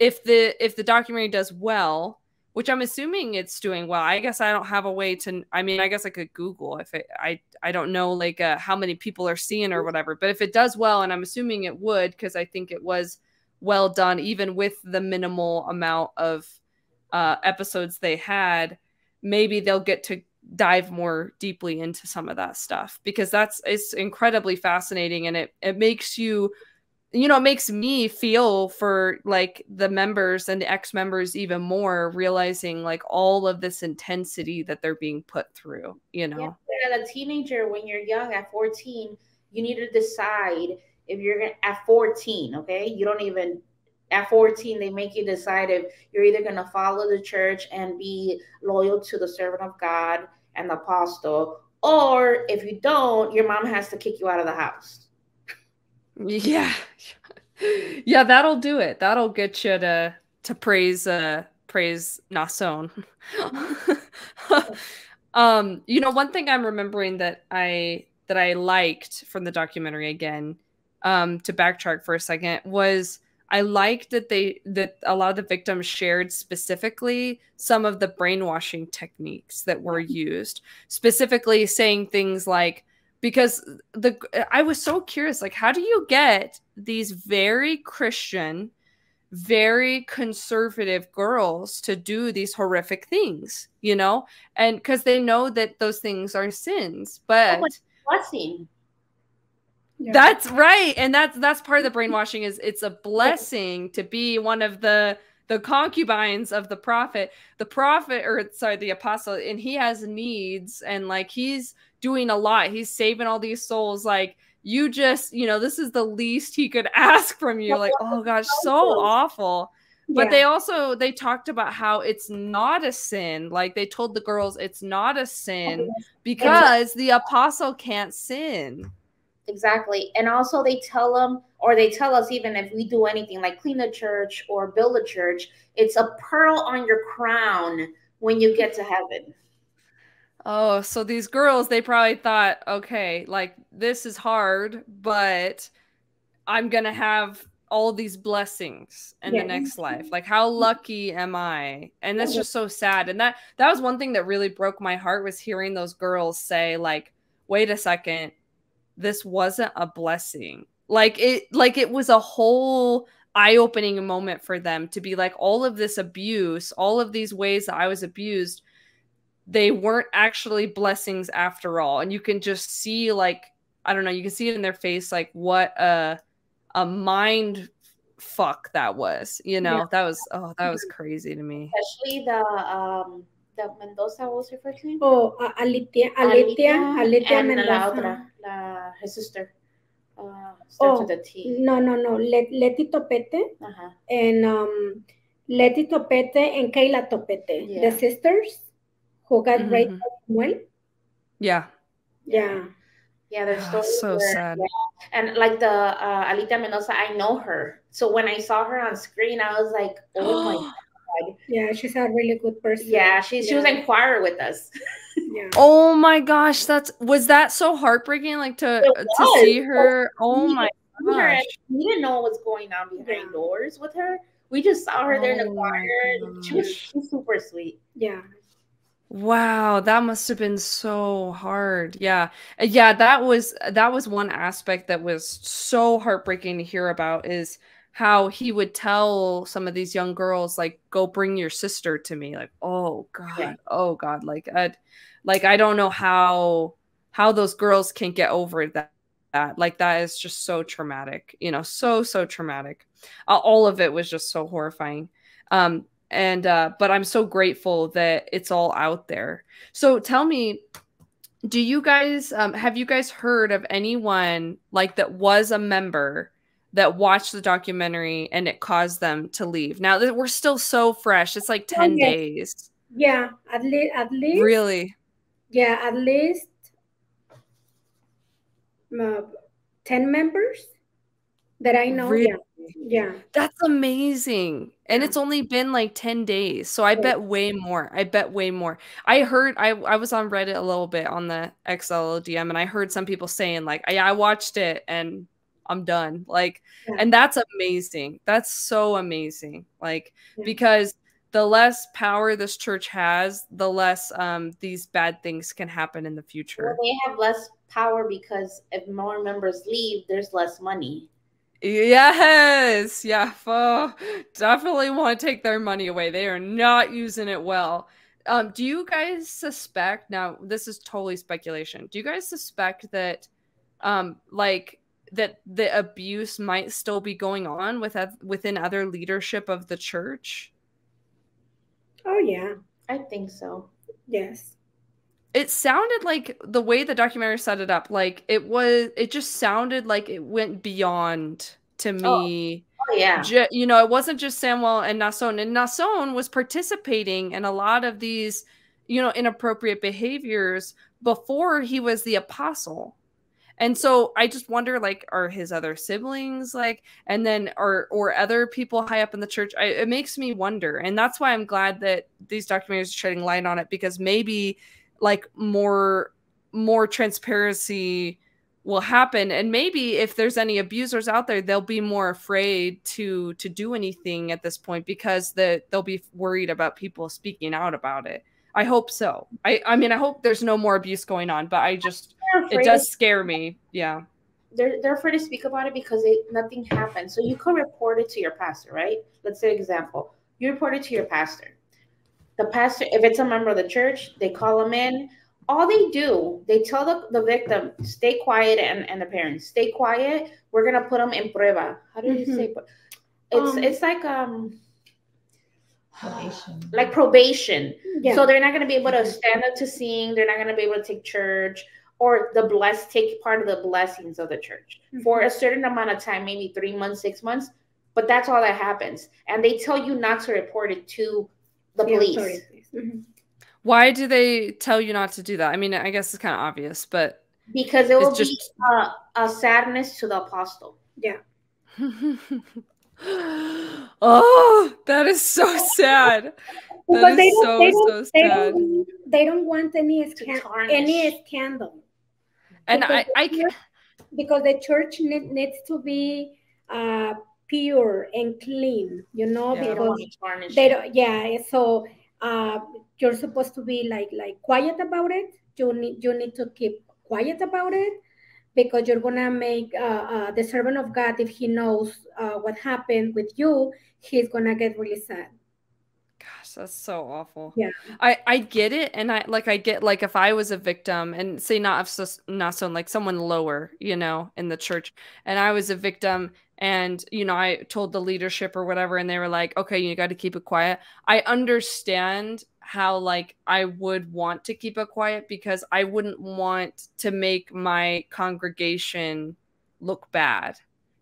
if the if the documentary does well, which I'm assuming it's doing well. I guess I don't have a way to, I mean, I guess I could Google if it, I, I don't know like uh, how many people are seeing or whatever, but if it does well, and I'm assuming it would, cause I think it was well done, even with the minimal amount of uh, episodes they had, maybe they'll get to dive more deeply into some of that stuff, because that's, it's incredibly fascinating. And it, it makes you, you know, it makes me feel for like the members and the ex-members even more, realizing like all of this intensity that they're being put through, you know. Yeah, as a teenager, when you're young at fourteen, you need to decide if you're gonna, at fourteen, okay? You don't even, at fourteen, they make you decide if you're either going to follow the church and be loyal to the servant of God and the apostle, or if you don't, your mom has to kick you out of the house. Yeah. Yeah, that'll do it. That'll get you to to praise uh praise Naasón. Um, you know, one thing I'm remembering that I that I liked from the documentary again, um, to backtrack for a second, was I liked that they that a lot of the victims shared specifically some of the brainwashing techniques that were used, specifically saying things like, because the I was so curious, like, how do you get these very Christian, very conservative girls to do these horrific things, you know? And because they know that those things are sins, but oh, it's blessing. Yeah. That's right. And that's that's part of the brainwashing, is it's a blessing to be one of the the concubines of the prophet, the prophet, or sorry, the apostle, and he has needs, and like he's doing a lot. He's saving all these souls. Like, you just, you know, this is the least he could ask from you. Like, oh gosh, so awful. But yeah. they also, they talked about how it's not a sin. Like, they told the girls it's not a sin because the apostle can't sin. Exactly. And also they tell them, or they tell us, even if we do anything like clean the church or build a church, it's a pearl on your crown when you get to heaven. Oh, so these girls, they probably thought, okay, like, this is hard, but I'm going to have all these blessings in yeah. the next life. Like, how lucky am I? And that's just so sad. And that, that was one thing that really broke my heart, was hearing those girls say like, wait a second, this wasn't a blessing. Like it, like it was a whole eye-opening moment for them to be like, all of this abuse, all of these ways that I was abused, they weren't actually blessings after all. And you can just see, like, I don't know, you can see it in their face, like what a, a mind fuck that was, you know, yeah. that was, oh, that was crazy to me. Especially the, um, the Mendoza, what was her first name? Oh, uh, Alitia, Alitia, Alitia Mendoza. La, la, her sister. Uh, oh, the tea. no, no, no, Let, Leti Topete. Uh-huh. And um, Leti Topete and Kayla Topete, yeah. the sisters. Who got mm-hmm. raped by Samuel? Yeah, yeah, yeah. Their story oh, so were, sad. Yeah. And like the uh, Alita Mendoza, I know her. So when I saw her on screen, I was like, oh my god. Yeah, she's a really good person. Yeah, she yeah. she was in choir with us. Yeah. Oh my gosh, that's was that so heartbreaking? Like to to see her. Oh, oh my gosh, we didn't know what was going on behind yeah. doors with her. We just saw her oh there in the choir. She was she's super sweet. Yeah. Wow, that must have been so hard. Yeah. Yeah, that was that was one aspect that was so heartbreaking to hear about, is how he would tell some of these young girls, like, go bring your sister to me. Like, oh god. Yeah. Oh god. Like I like I don't know how how those girls can get over that. that. Like, that is just so traumatic. You know, so so traumatic. Uh, all of it was just so horrifying. Um And, uh, but I'm so grateful that it's all out there. So tell me, do you guys, um, have you guys heard of anyone like that was a member that watched the documentary and it caused them to leave? Now that we're still so fresh, it's like ten oh, yeah. days. Yeah. At least, at least. Really? Yeah. At least uh, ten members. that I know. Really? Yeah. Yeah. That's amazing. And it's only been like ten days. So I yeah. bet way more. I bet way more. I heard, I, I was on Reddit a little bit on the X L D M, and I heard some people saying like, I, I watched it and I'm done. Like, yeah. and that's amazing. That's so amazing. Like, yeah. because the less power this church has, the less um, these bad things can happen in the future. Well, they have less power because if more members leave, there's less money. Yes. Yeah. Oh, definitely want to take their money away. They are not using it well. Um, do you guys suspect, now this is totally speculation, do you guys suspect that um, like that the abuse might still be going on with, within other leadership of the church? Oh, yeah. I think so. Yes. It sounded like the way the documentary set it up, like it was, it just sounded like it went beyond to me. Oh, oh yeah. J you know, it wasn't just Samuel and Naasón. And Naasón was participating in a lot of these, you know, inappropriate behaviors before he was the apostle. And so I just wonder, like, are his other siblings like, and then, or, or other people high up in the church? I, it makes me wonder. And that's why I'm glad that these documentaries are shedding light on it, because maybe like more, more transparency will happen. And maybe if there's any abusers out there, they'll be more afraid to, to do anything at this point, because the, they'll be worried about people speaking out about it. I hope so. I, I mean, I hope there's no more abuse going on, but I just, it does scare me. Yeah. They're, they're afraid to speak about it because it, nothing happened. So you could report it to your pastor, right? Let's say example, you report it to your pastor. The pastor, if it's a member of the church, they call them in. All they do, they tell the, the victim, stay quiet, and, and the parents, stay quiet. We're going to put them in prueba. How do you mm-hmm. say? It's, um, it's like... um. Probation. Like probation. Yeah. So they're not going to be able to stand up to sing. They're not going to be able to take church or the bless, take part of the blessings of the church mm-hmm. for a certain amount of time, maybe three months, six months. But that's all that happens. And they tell you not to report it to the yeah, police. Sorry, please. Mm-hmm. Why do they tell you not to do that? I mean, I guess it's kind of obvious, but. Because it will just... be a, a sadness to the apostle. Yeah. Oh, that is so sad. That but they is so, they so sad. They don't, they don't want any, scandal, any scandal. And because I, I can... Because the church need, needs to be uh, pure and clean, you know, yeah, because they don't, yeah, so uh, you're supposed to be like, like quiet about it. You need, you need to keep quiet about it, because you're going to make uh, uh, the servant of God, if he knows uh, what happened with you, he's going to get really sad. Gosh, that's so awful. Yeah. I, I get it. And I like, I get like if I was a victim and say not, not someone like someone lower, you know, in the church, and I was a victim and, you know, I told the leadership or whatever, and they were like, okay, you got to keep it quiet. I understand how like I would want to keep it quiet, because I wouldn't want to make my congregation look bad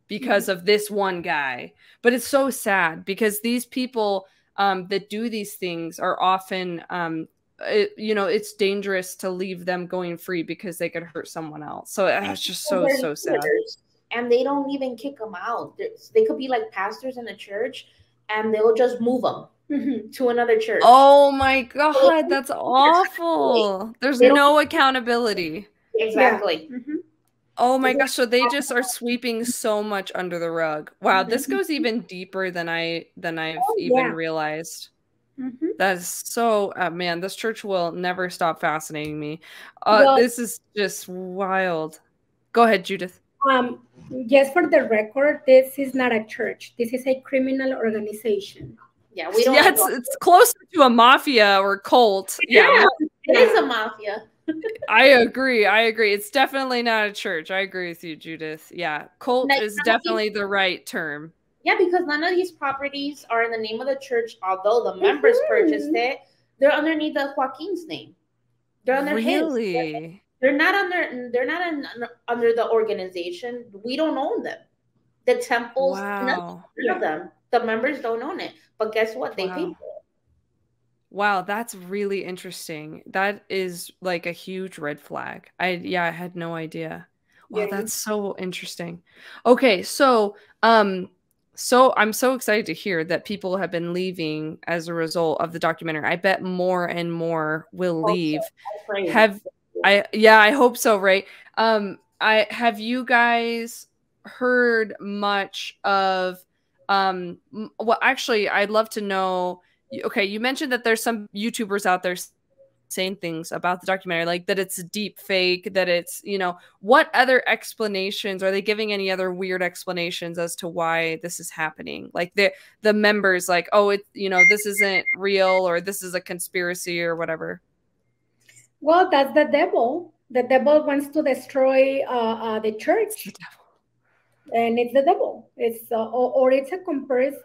because mm-hmm. of this one guy. But it's so sad, because these people um, that do these things are often, um, it, you know, it's dangerous to leave them going free because they could hurt someone else. So it's just so, so sad. And they don't even kick them out. They could be like pastors in the church and they'll just move them. Mm-hmm. to another church. Oh my God, that's awful. There's no accountability. Exactly. Yeah. Mm-hmm. Oh my gosh, so they just are sweeping so much under the rug. Wow, mm-hmm. this goes even deeper than I than I've oh, even yeah. realized. Mm-hmm. That's so uh, man, this church will never stop fascinating me. Uh, well, this is just wild. Go ahead, Judith. Um, just for the record, this is not a church. This is a criminal organization. Yeah, we don't yeah it's, it's closer to a mafia or cult. Yeah, yeah. It is a mafia. I agree. I agree. It's definitely not a church. I agree with you, Judith. Yeah, cult now, is definitely these, the right term. Yeah, because none of these properties are in the name of the church, although the members mm-hmm. purchased it. They're underneath the Joaquin's name. They're under really? his. Really? They're not under. They're not in, under the organization. We don't own them. The temples, wow. none yeah. of them. The members don't own it, but guess what? They wow. pay for it. Wow, that's really interesting. That is like a huge red flag. I yeah, I had no idea. Wow, yeah. That's so interesting. Okay, so um, so I'm so excited to hear that people have been leaving as a result of the documentary. I bet more and more will leave. Okay. Have I? Yeah, I hope so. Right? Um, I have you guys heard much of? Um, well, actually, I'd love to know. Okay, you mentioned that there's some YouTubers out there saying things about the documentary, like that it's a deep fake, that it's, you know, what other explanations are they giving? Any other weird explanations as to why this is happening? Like the the members, like, oh, it, you know, this isn't real, or this is a conspiracy, or whatever. Well, that's the devil. The devil wants to destroy uh, uh, the church, it's the devil. And it's the devil. It's uh, or, or it's a conspiracy.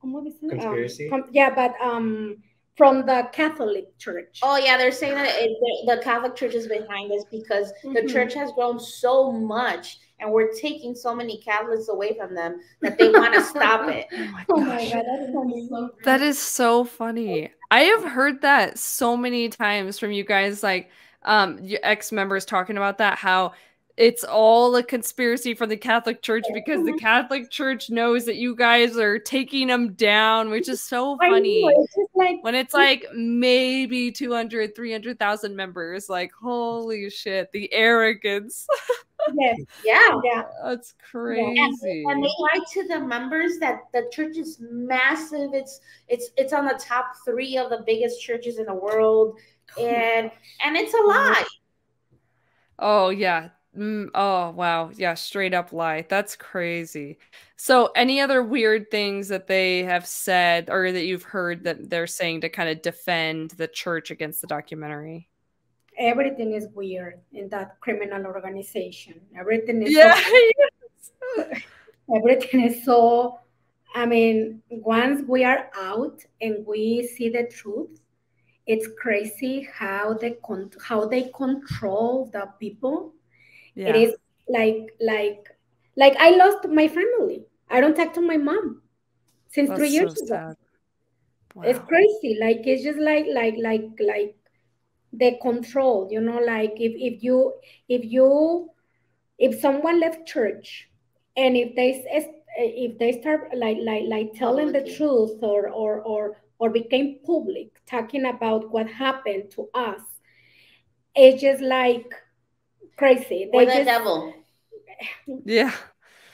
Conspiracy. Um, yeah, but um. From the Catholic Church. Oh yeah, they're saying that it, the, the Catholic Church is behind this because mm-hmm. the church has grown so much, and we're taking so many Catholics away from them that they want to stop it. Oh my, oh my God, that's funny. That is so funny. I have heard that so many times from you guys, like um, your ex-members talking about that, how it's all a conspiracy from the Catholic Church because the Catholic Church knows that you guys are taking them down, which is so funny. It's just like, when it's like maybe two hundred, three hundred thousand members, like, holy shit, the arrogance. Yes. Yeah. Yeah. That's crazy. Yeah. And they lie to the members that the church is massive. It's, it's, it's on the top three of the biggest churches in the world. And, and it's a lie. Oh yeah. Mm, oh, wow. Yeah. Straight up lie. That's crazy. So any other weird things that they have said or that you've heard that they're saying to kind of defend the church against the documentary? Everything is weird in that criminal organization. Everything is, yeah, so, yes. Everything is so, I mean, once we are out and we see the truth, it's crazy how they, con how they control the people. Yeah. It is like, like, like I lost my family. I don't talk to my mom since That's three years so ago. Wow. It's crazy. Like, it's just like, like, like, like the control, you know, like if, if you, if you, if someone left church and if they, if they start like, like, like telling the truth or, or, or, or became public talking about what happened to us, it's just like, crazy. They or the just, devil. Yeah.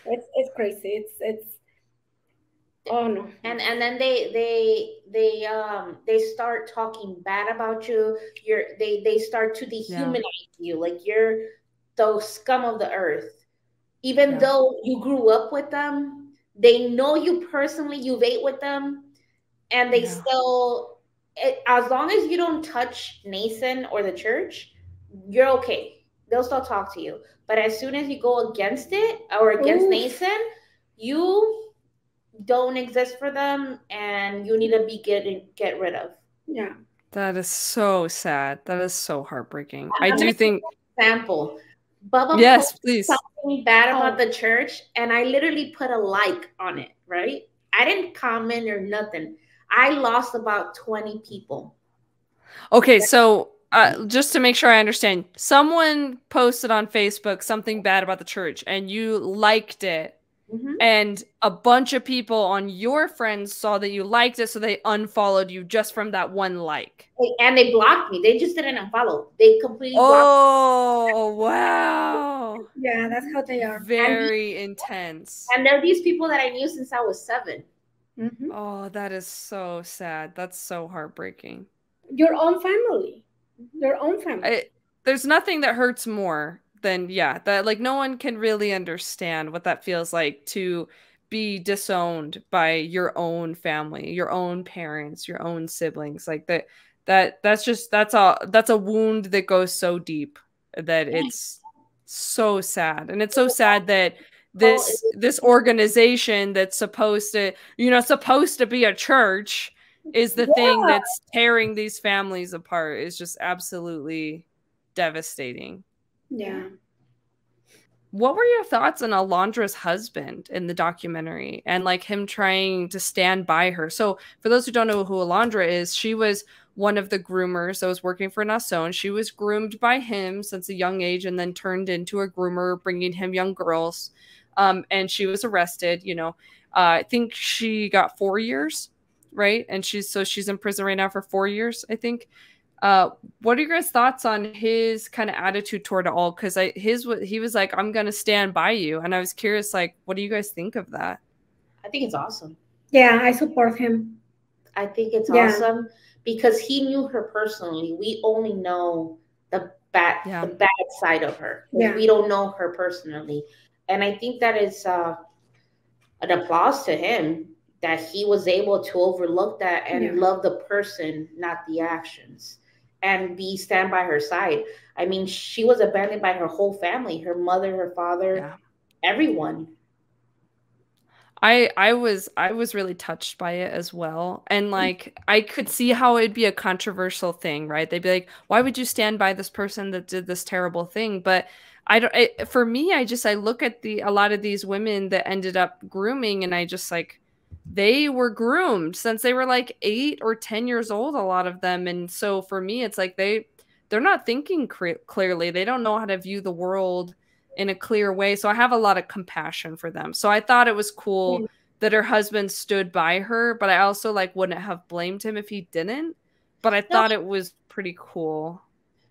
It's it's crazy. It's it's oh no. And and then they they they um they start talking bad about you. You're they they start to dehumanize yeah. you, like you're the scum of the earth. Even yeah. though you grew up with them, they know you personally, you've ate with them, and they yeah. still it, as long as you don't touch Naasón or the church, you're okay. They'll still talk to you, but as soon as you go against it or against Ooh. Naasón, you don't exist for them, and you need to be get get rid of. Yeah, that is so sad. That is so heartbreaking. I'm I do think. Example, Bubba. Yes, please. Something bad about the church, and I literally put a like on it. Right? I didn't comment or nothing. I lost about twenty people. Okay, so. Uh, just to make sure I understand, someone posted on Facebook something bad about the church and you liked it. Mm-hmm. And a bunch of people on your friends saw that you liked it. So they unfollowed you just from that one like. And they blocked me. They just didn't unfollow. They completely blocked me. Oh, wow. Yeah, that's how they are. Very and these, intense. And there are these people that I knew since I was seven. Mm-hmm. Oh, that is so sad. That's so heartbreaking. Your own family. Their own family. I, there's nothing that hurts more than, yeah, that like no one can really understand what that feels like to be disowned by your own family, your own parents, your own siblings. Like that, that, that's just, that's all, that's a wound that goes so deep that it's so sad. And it's so sad that this, this organization that's supposed to, you know, supposed to be a church is the yeah. thing that's tearing these families apart. Is just absolutely devastating. Yeah. What were your thoughts on Alondra's husband in the documentary and like him trying to stand by her? So for those who don't know who Alondra is, she was one of the groomers that was working for Naasón. She was groomed by him since a young age and then turned into a groomer, bringing him young girls. Um, and she was arrested, you know. Uh, I think she got four years, right? And she's so she's in prison right now for four years, I think. Uh, what are your guys' thoughts on his kind of attitude toward it all? Because I his he was like, I'm going to stand by you. And I was curious, like, what do you guys think of that? I think it's awesome. Yeah, I support him. I think it's yeah. awesome because he knew her personally. We only know the bad, yeah. the bad side of her. Yeah. We don't know her personally. And I think that is uh, an applause to him that he was able to overlook that and yeah. love the person, not the actions, and be stand by her side. I mean, she was abandoned by her whole family, her mother, her father, yeah. everyone. I, I was I was really touched by it as well. And like I could see how it'd be a controversial thing, right? They'd be like, why would you stand by this person that did this terrible thing? But I don't I, for me, I just I look at the a lot of these women that ended up grooming, and I just like they were groomed since they were like eight or ten years old, a lot of them. And so for me, it's like they they're not thinking clearly. They don't know how to view the world in a clear way. So I have a lot of compassion for them. So I thought it was cool mm. that her husband stood by her, but I also like wouldn't have blamed him if he didn't. But I no. thought it was pretty cool.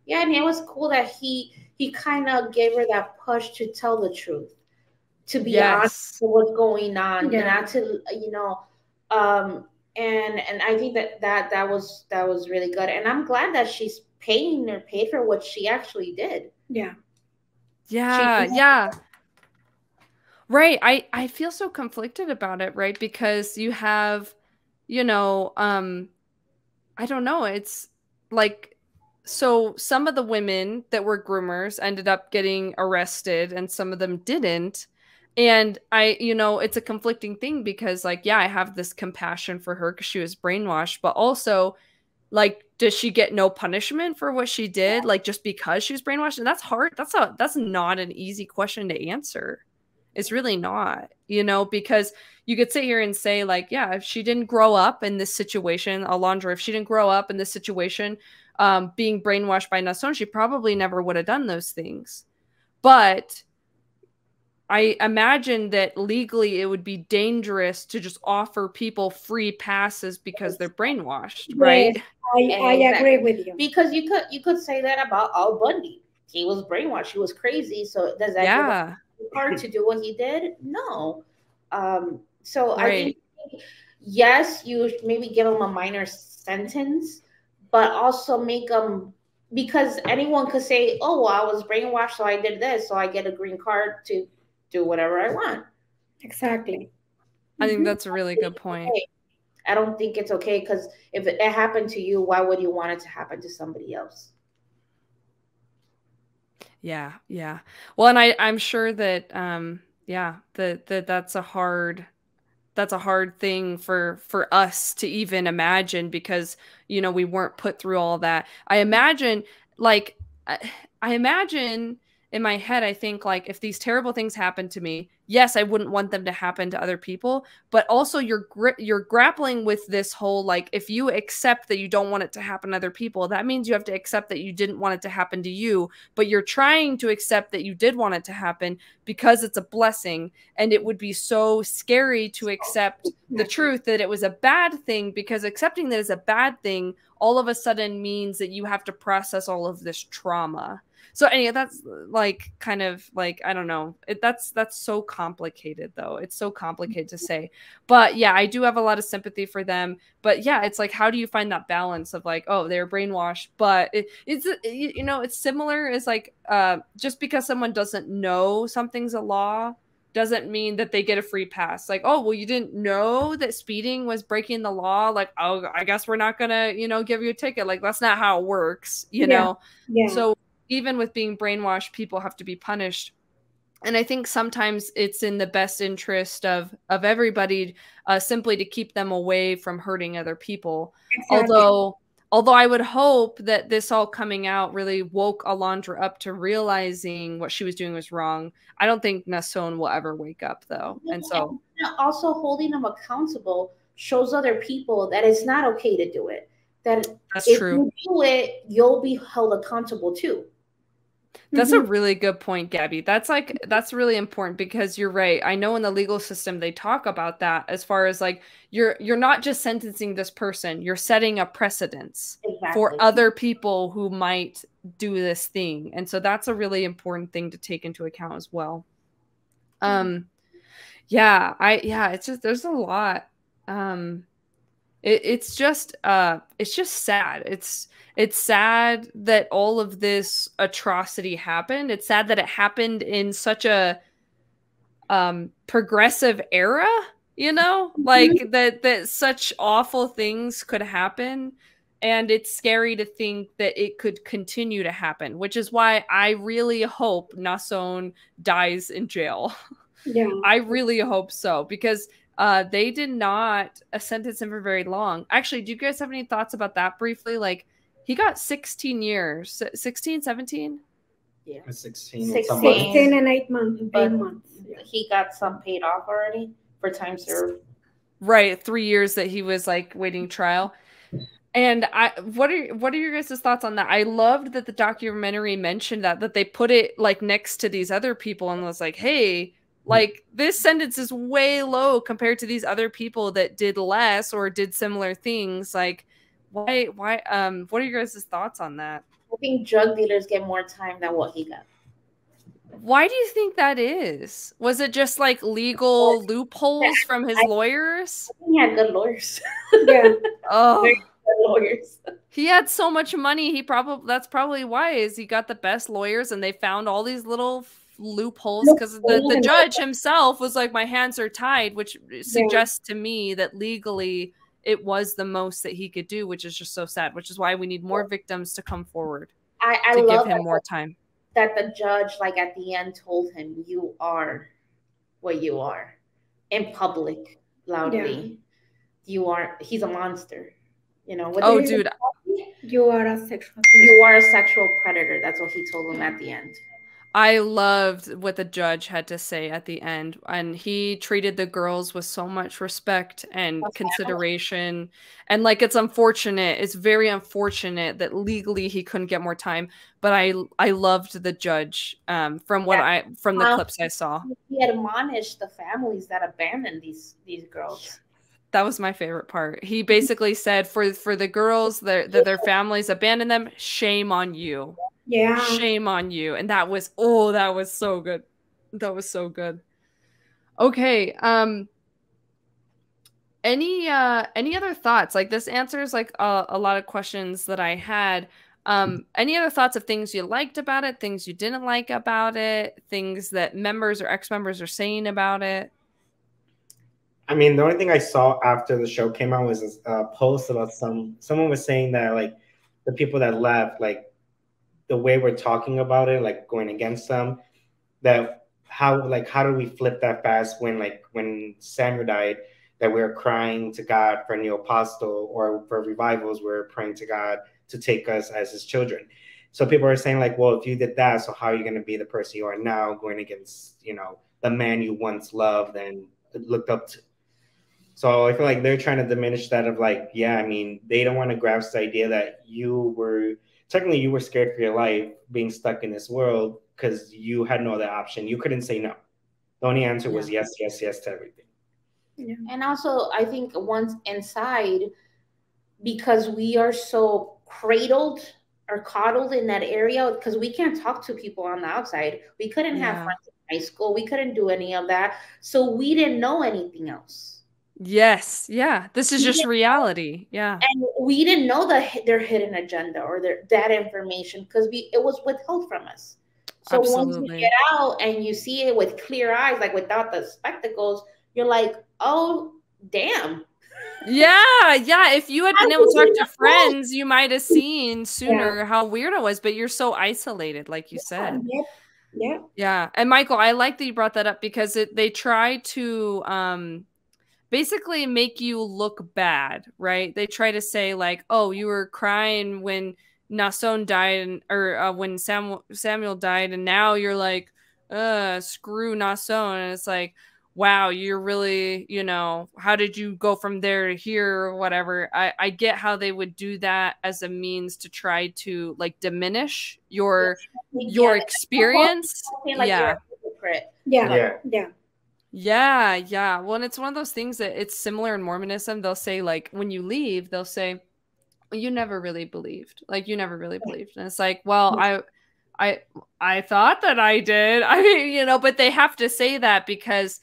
Yeah, and it was cool that he he kind of gave her that push to tell the truth, to be yes. honest with what's going on, yeah. and not to you know, um, and and I think that that that was that was really good, and I'm glad that she's paying or paid for what she actually did. Yeah. Yeah, yeah. Right. I, I feel so conflicted about it, right? Because you have, you know, um, I don't know. It's like, so some of the women that were groomers ended up getting arrested and some of them didn't. And I, you know, it's a conflicting thing because like, yeah, I have this compassion for her because she was brainwashed, but also like, does she get no punishment for what she did? Like just because she was brainwashed? And that's hard. That's a, that's not an easy question to answer. It's really not, you know, because you could sit here and say like, yeah, if she didn't grow up in this situation, Alondra, if she didn't grow up in this situation, um, being brainwashed by Naasón, she probably never would have done those things. But I imagine that legally it would be dangerous to just offer people free passes because they're brainwashed, right? Yes, I, exactly. I agree with you. Because you could you could say that about Al Bundy. He was brainwashed. He was crazy. So does that yeah. give him hard to do what he did? No. Um, so right. I think, yes, you maybe give him a minor sentence, but also make him... Because anyone could say, oh, well, I was brainwashed, so I did this, so I get a green card to... do whatever I want. Exactly. I think that's a really good point. I don't think it's okay because if it happened to you, why would you want it to happen to somebody else? Yeah, yeah. Well, and I, I'm sure that, um, yeah, that that that's a hard, that's a hard thing for for us to even imagine because you know we weren't put through all that. I imagine, like, I, I imagine. In my head, I think like if these terrible things happen to me, yes, I wouldn't want them to happen to other people. But also you're gr you're grappling with this whole like if you accept that you don't want it to happen to other people, that means you have to accept that you didn't want it to happen to you. But you're trying to accept that you did want it to happen because it's a blessing. And it would be so scary to accept the truth that it was a bad thing because accepting that it's a bad thing all of a sudden means that you have to process all of this trauma. So anyway, that's like kind of like, I don't know. It, that's that's so complicated, though. It's so complicated to say. But yeah, I do have a lot of sympathy for them. But yeah, it's like, how do you find that balance of like, oh, they're brainwashed. But it, it's, you know, it's similar as like uh, just because someone doesn't know something's a law doesn't mean that they get a free pass. Like, oh, well, you didn't know that speeding was breaking the law. Like, oh, I guess we're not going to, you know, give you a ticket. Like, that's not how it works, you yeah. know? Yeah. So even with being brainwashed, people have to be punished. And I think sometimes it's in the best interest of, of everybody uh, simply to keep them away from hurting other people. Exactly. Although, although I would hope that this all coming out really woke Alondra up to realizing what she was doing was wrong. I don't think Naasón will ever wake up, though. Yeah, and so and also holding them accountable shows other people that it's not okay to do it. that That's if true. you do it, you'll be held accountable too. That's mm-hmm. a really good point, Gabby. That's like, that's really important, because you're right. I know in the legal system, they talk about that as far as like, you're, you're not just sentencing this person, you're setting a precedence exactly. for other people who might do this thing. And so that's a really important thing to take into account as well. Um, yeah, I, yeah, it's just, there's a lot, um, it, it's just, uh, it's just sad. It's, It's sad that all of this atrocity happened. It's sad that it happened in such a um, progressive era, you know, like mm-hmm. that, that such awful things could happen. And it's scary to think that it could continue to happen, which is why I really hope Naasón dies in jail. Yeah. I really hope so, because uh, they did not sentence him for very long. Actually, do you guys have any thoughts about that briefly? Like, he got sixteen years, sixteen, seventeen? Yeah. sixteen, sixteen, sixteen and eight months. Eight months. Yeah. He got some paid off already for time served. Right. Three years that he was like waiting trial. And I, what are, what are your guys' thoughts on that? I loved that the documentary mentioned that, that they put it like next to these other people and was like, hey, like this sentence is way low compared to these other people that did less or did similar things. Like, Why, why, um, what are your guys' thoughts on that? I think drug dealers get more time than what he got. Why do you think that is? Was it just like legal yeah. loopholes from his I, lawyers? I think he had good lawyers. Yeah. Oh. Very good lawyers. He had so much money. He probably, that's probably why, is he got the best lawyers, and they found all these little loopholes, because no, the, the judge himself was like, my hands are tied, which suggests yeah. to me that legally it was the most that he could do, which is just so sad, which is why we need more victims to come forward. I, I to love give him more time. That the judge, like at the end, told him, you are what you are in public loudly. Yeah. You are, he's a monster. You know, what oh dude. Talking? You are a sexual predator. You are a sexual predator. That's what he told him at the end. I loved what the judge had to say at the end, and he treated the girls with so much respect and consideration, and like, it's unfortunate. It's very unfortunate that legally he couldn't get more time, but I, I loved the judge um, from what yeah. I, from the um, clips I saw. He admonished the families that abandoned these, these girls. That was my favorite part. He basically said for, for the girls that their, their families abandoned them, shame on you. Yeah. Shame on you. And that was, oh, that was so good. That was so good. Okay. Um, any, uh, any other thoughts? Like, this answers like a, a lot of questions that I had. Um, any other thoughts of things you liked about it, things you didn't like about it, things that members or ex-members are saying about it? I mean, the only thing I saw after the show came out was a post about some, someone was saying that like the people that left, like, the way we're talking about it, like going against them, that how, like, how do we flip that fast when, like, when Samuel died, that we were crying to God for new apostle, or for revivals, we we're praying to God to take us as his children. So people are saying like, well, if you did that, so how are you going to be the person you are now, going against, you know, the man you once loved and looked up to? So I feel like they're trying to diminish that of like, yeah, I mean, they don't want to grasp the idea that you were, technically, you were scared for your life being stuck in this world because you had no other option. You couldn't say no. The only answer was yeah. yes, yes, yes to everything. Yeah. And also, I think once inside, because we are so cradled or coddled in that area, because we can't talk to people on the outside. We couldn't yeah. have friends in high school. We couldn't do any of that. So we didn't know anything else. Yes. Yeah. This is just reality. Yeah. And we didn't know the, their hidden agenda or their, that information, because we, it was withheld from us. So Absolutely. Once you get out and you see it with clear eyes, like without the spectacles, you're like, oh, damn. Yeah. Yeah. If you had been able to talk to friends, you might have seen sooner yeah. how weird it was, but you're so isolated, like you yeah, said. Yeah. Yeah. Yeah. And Michael, I like that you brought that up, because it, they try to, um, basically make you look bad, right? They try to say like, oh, you were crying when Naasón died, and, or uh, when Samuel, Samuel died, and now you're like, uh, screw Naasón. And it's like, wow, you're really, you know, how did you go from there to here or whatever? I, I get how they would do that as a means to try to like diminish your, yeah. your yeah. experience. Like yeah. yeah. Yeah. Yeah. Yeah. Yeah. Well, and it's one of those things that it's similar in Mormonism. They'll say like, when you leave, they'll say, you never really believed, like you never really believed. And it's like, well, yeah. I, I, I thought that I did, I mean, you know, but they have to say that because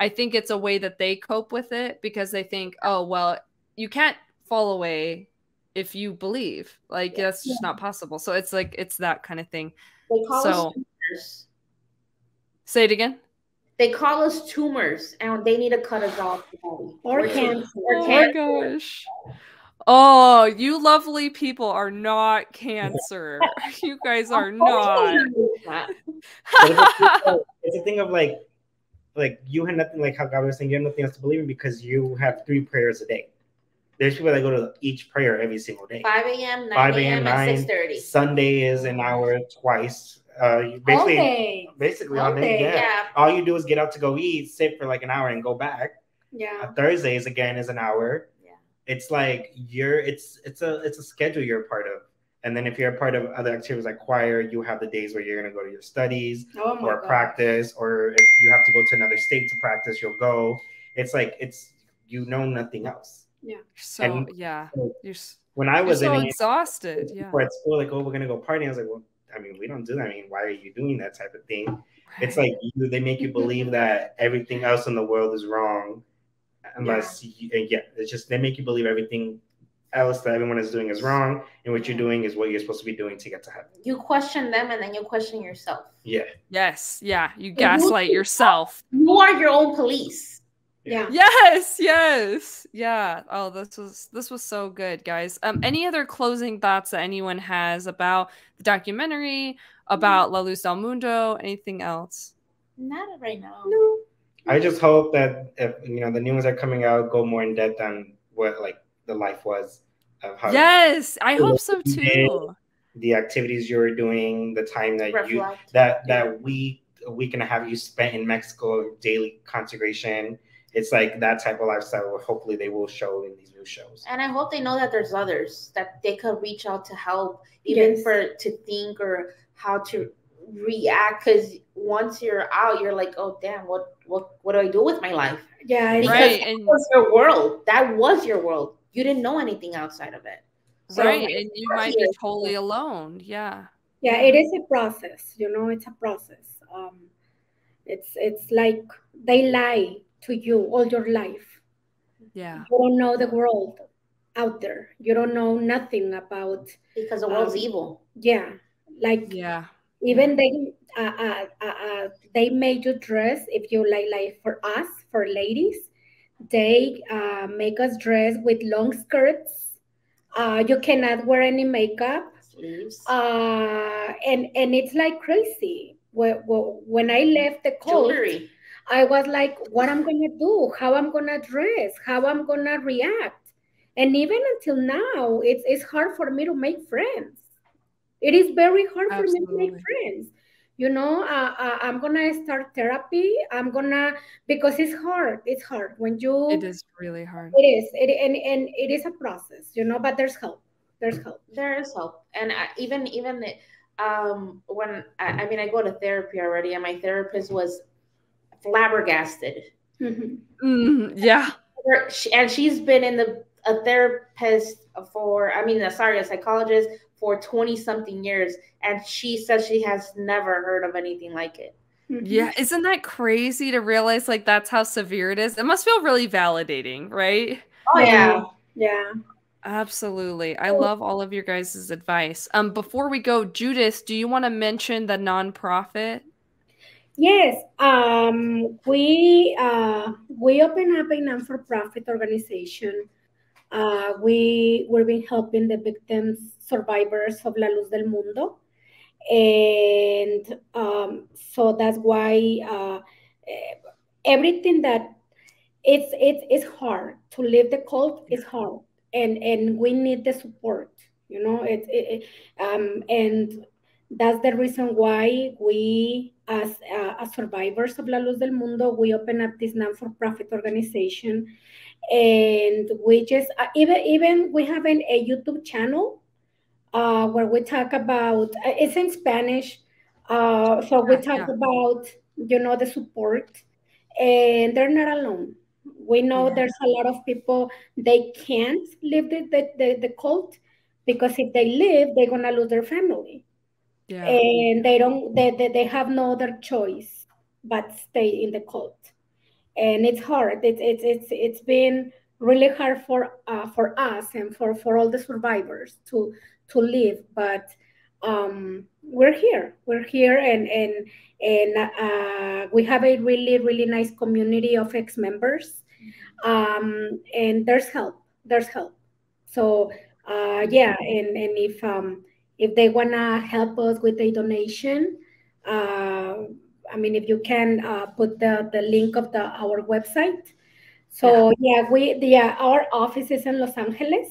I think it's a way that they cope with it, because they think, oh, well, you can't fall away if you believe. Like, yeah. that's just yeah. not possible. So it's like, it's that kind of thing. They call so, us tumors. Say it again. They call us tumors, and they need to cut us off. Or cancer. Oh, my gosh. Oh, you lovely people are not cancer. You guys are not. It's a thing of like, Like you had nothing, like how God was saying, you have nothing else to believe in because you have three prayers a day. There's people that go to each prayer every single day. five A M, nine A M, and six thirty. Sunday is an hour twice. Uh, you basically, okay. basically all day. Yeah. yeah. All you do is get out to go eat, sit for like an hour, and go back. Yeah. Uh, Thursdays again is an hour. Yeah. It's like you're. It's it's a it's a schedule you're a part of. And then if you're a part of other activities like choir, you have the days where you're going to go to your studies oh or God. practice, or if you have to go to another state to practice, you'll go. It's like, it's, you know, nothing else. Yeah. So, and yeah. You're, when I was you're so in exhausted yeah. at school, like, oh, we're going to go party. I was like, well, I mean, we don't do that. I mean, why are you doing that type of thing? Right. It's like, you, they make you believe that everything else in the world is wrong. Unless, yeah, you, yeah it's just, they make you believe everything else that everyone is doing is wrong, and what you're doing is what you're supposed to be doing to get to heaven. You question them, and then you question yourself. Yeah. Yes. Yeah. You and gaslight you, yourself. You are your own police. Yeah. Yes. Yes. Yeah. Oh, this was this was so good, guys. Um, any other closing thoughts that anyone has about the documentary, about mm-hmm. La Luz del Mundo, anything else? Not right now. No. I just hope that if you know the new ones are coming out, go more in depth on what like. the life was of how yes I hope so too, the activities you were doing, the time that Reflect. you that that yeah. week a week and a half you spent in Mexico, daily consecration. It's like that type of lifestyle hopefully they will show in these new shows, and I hope they know that there's others that they could reach out to help, even yes. for to think or how to react, because once you're out you're like, oh damn, what what what do I do with my life? Yeah, because right. that and was your world, that was your world. You didn't know anything outside of it. So right. Like, and you might be totally alone. Yeah. Yeah. It is a process. You know, it's a process. Um, it's, it's like they lie to you all your life. Yeah. You don't know the world out there. You don't know nothing about. Because the world's um, evil. Yeah. Like, yeah. Even they, uh, uh, uh, uh, they made you dress if you like, like for us, for ladies. They uh, make us dress with long skirts. Uh, you cannot wear any makeup. Uh, and, and it's like crazy. When, when I left the cult, Jewelry. I was like, what I'm going to do, how I'm going to dress, how I'm going to react. And even until now, it's, it's hard for me to make friends. It is very hard Absolutely. for me to make friends. You know, uh, uh, I'm going to start therapy. I'm going to, because it's hard. It's hard when you. It is really hard. It is. It, and, and it is a process, you know, but there's help. There's help. There is help. And I, even, even um, when, I, I mean, I go to therapy already and my therapist was flabbergasted. Mm-hmm. Mm, yeah. And she's been in the, a therapist for, I mean, sorry, a psychologist for twenty something years, and she says she has never heard of anything like it. Yeah, isn't that crazy to realize like that's how severe it is? It must feel really validating, right? Oh yeah, yeah, absolutely. I love all of your guys's advice. Um, before we go, Judith, do you want to mention the nonprofit? Yes, um, we uh, we open up a non-for-profit organization. Uh, we, we've been helping the victims, survivors of La Luz del Mundo. And um, so that's why uh, everything that it's, it's, it's hard to leave the cult is hard. And, and we need the support, you know, it, it, um, and That's the reason why we, as, uh, as survivors of La Luz del Mundo, we open up this non-for-profit organization. And we just, uh, even, even we have an, a YouTube channel uh, where we talk about, uh, it's in Spanish. Uh, so we talk yeah, yeah. about, you know, the support. And they're not alone. We know yeah. there's a lot of people, they can't leave the, the, the, the cult, because if they leave, they're going to lose their family. Yeah. And they don't, they, they, they have no other choice but stay in the cult. And it's hard. It's it's it's it's been really hard for uh, for us and for, for all the survivors to to live. But um, we're here. We're here, and and and uh, we have a really really nice community of ex-members. Um, and there's help. There's help. So uh, yeah, and and if um. if they want to help us with a donation, uh, I mean, if you can uh, put the, the link of the our website. So yeah, yeah we yeah our office is in Los Angeles,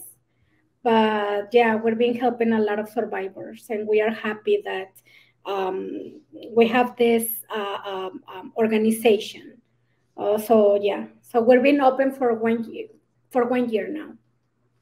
but yeah, we've been helping a lot of survivors, and we are happy that um, we have this uh, um, um, organization. Uh, so yeah, so we've been open for one year for one year now.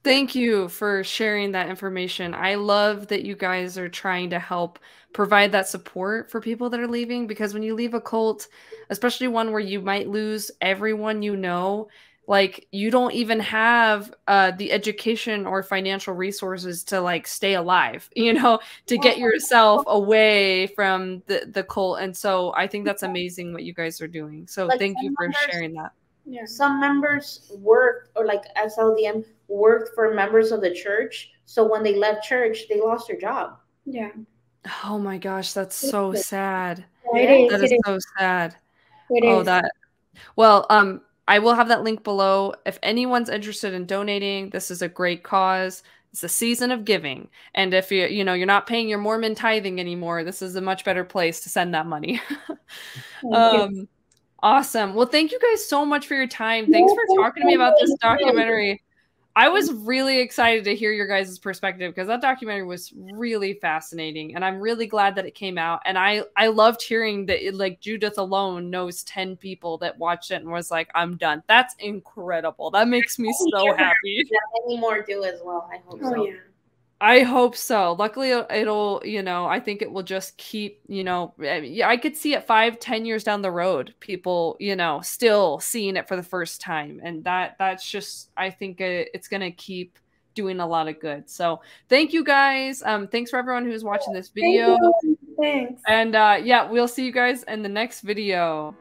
Thank you for sharing that information. I love that you guys are trying to help provide that support for people that are leaving, because when you leave a cult, especially one where you might lose everyone you know, like you don't even have uh, the education or financial resources to like stay alive, you know, to get yourself away from the, the cult. And so I think that's amazing what you guys are doing. So like thank you for members, sharing that. Yeah. Some members work or like X L D M worked for members of the church, so when they left church, they lost their job. Yeah. Oh my gosh, that's so sad. It is. That is so sad. It is. Oh, that. Well, um, I will have that link below. If anyone's interested in donating, this is a great cause. It's a season of giving, and if you you know you're not paying your Mormon tithing anymore, this is a much better place to send that money. um, awesome. Well, thank you guys so much for your time. Thanks for talking to me about this documentary. I was really excited to hear your guys' perspective, because that documentary was really fascinating, and I'm really glad that it came out. And I, I loved hearing that it, like Judith alone knows ten people that watched it and was like, I'm done. That's incredible. That makes me so happy. Yeah, many more do as well. I hope oh, so. Yeah. I hope so. Luckily, it'll, you know, I think it will just keep, you know, I could see it five, ten years down the road, people, you know, still seeing it for the first time. And that, that's just, I think it, it's going to keep doing a lot of good. So thank you guys. Um, thanks for everyone who's watching this video. Thank you. Thanks. And uh, yeah, we'll see you guys in the next video.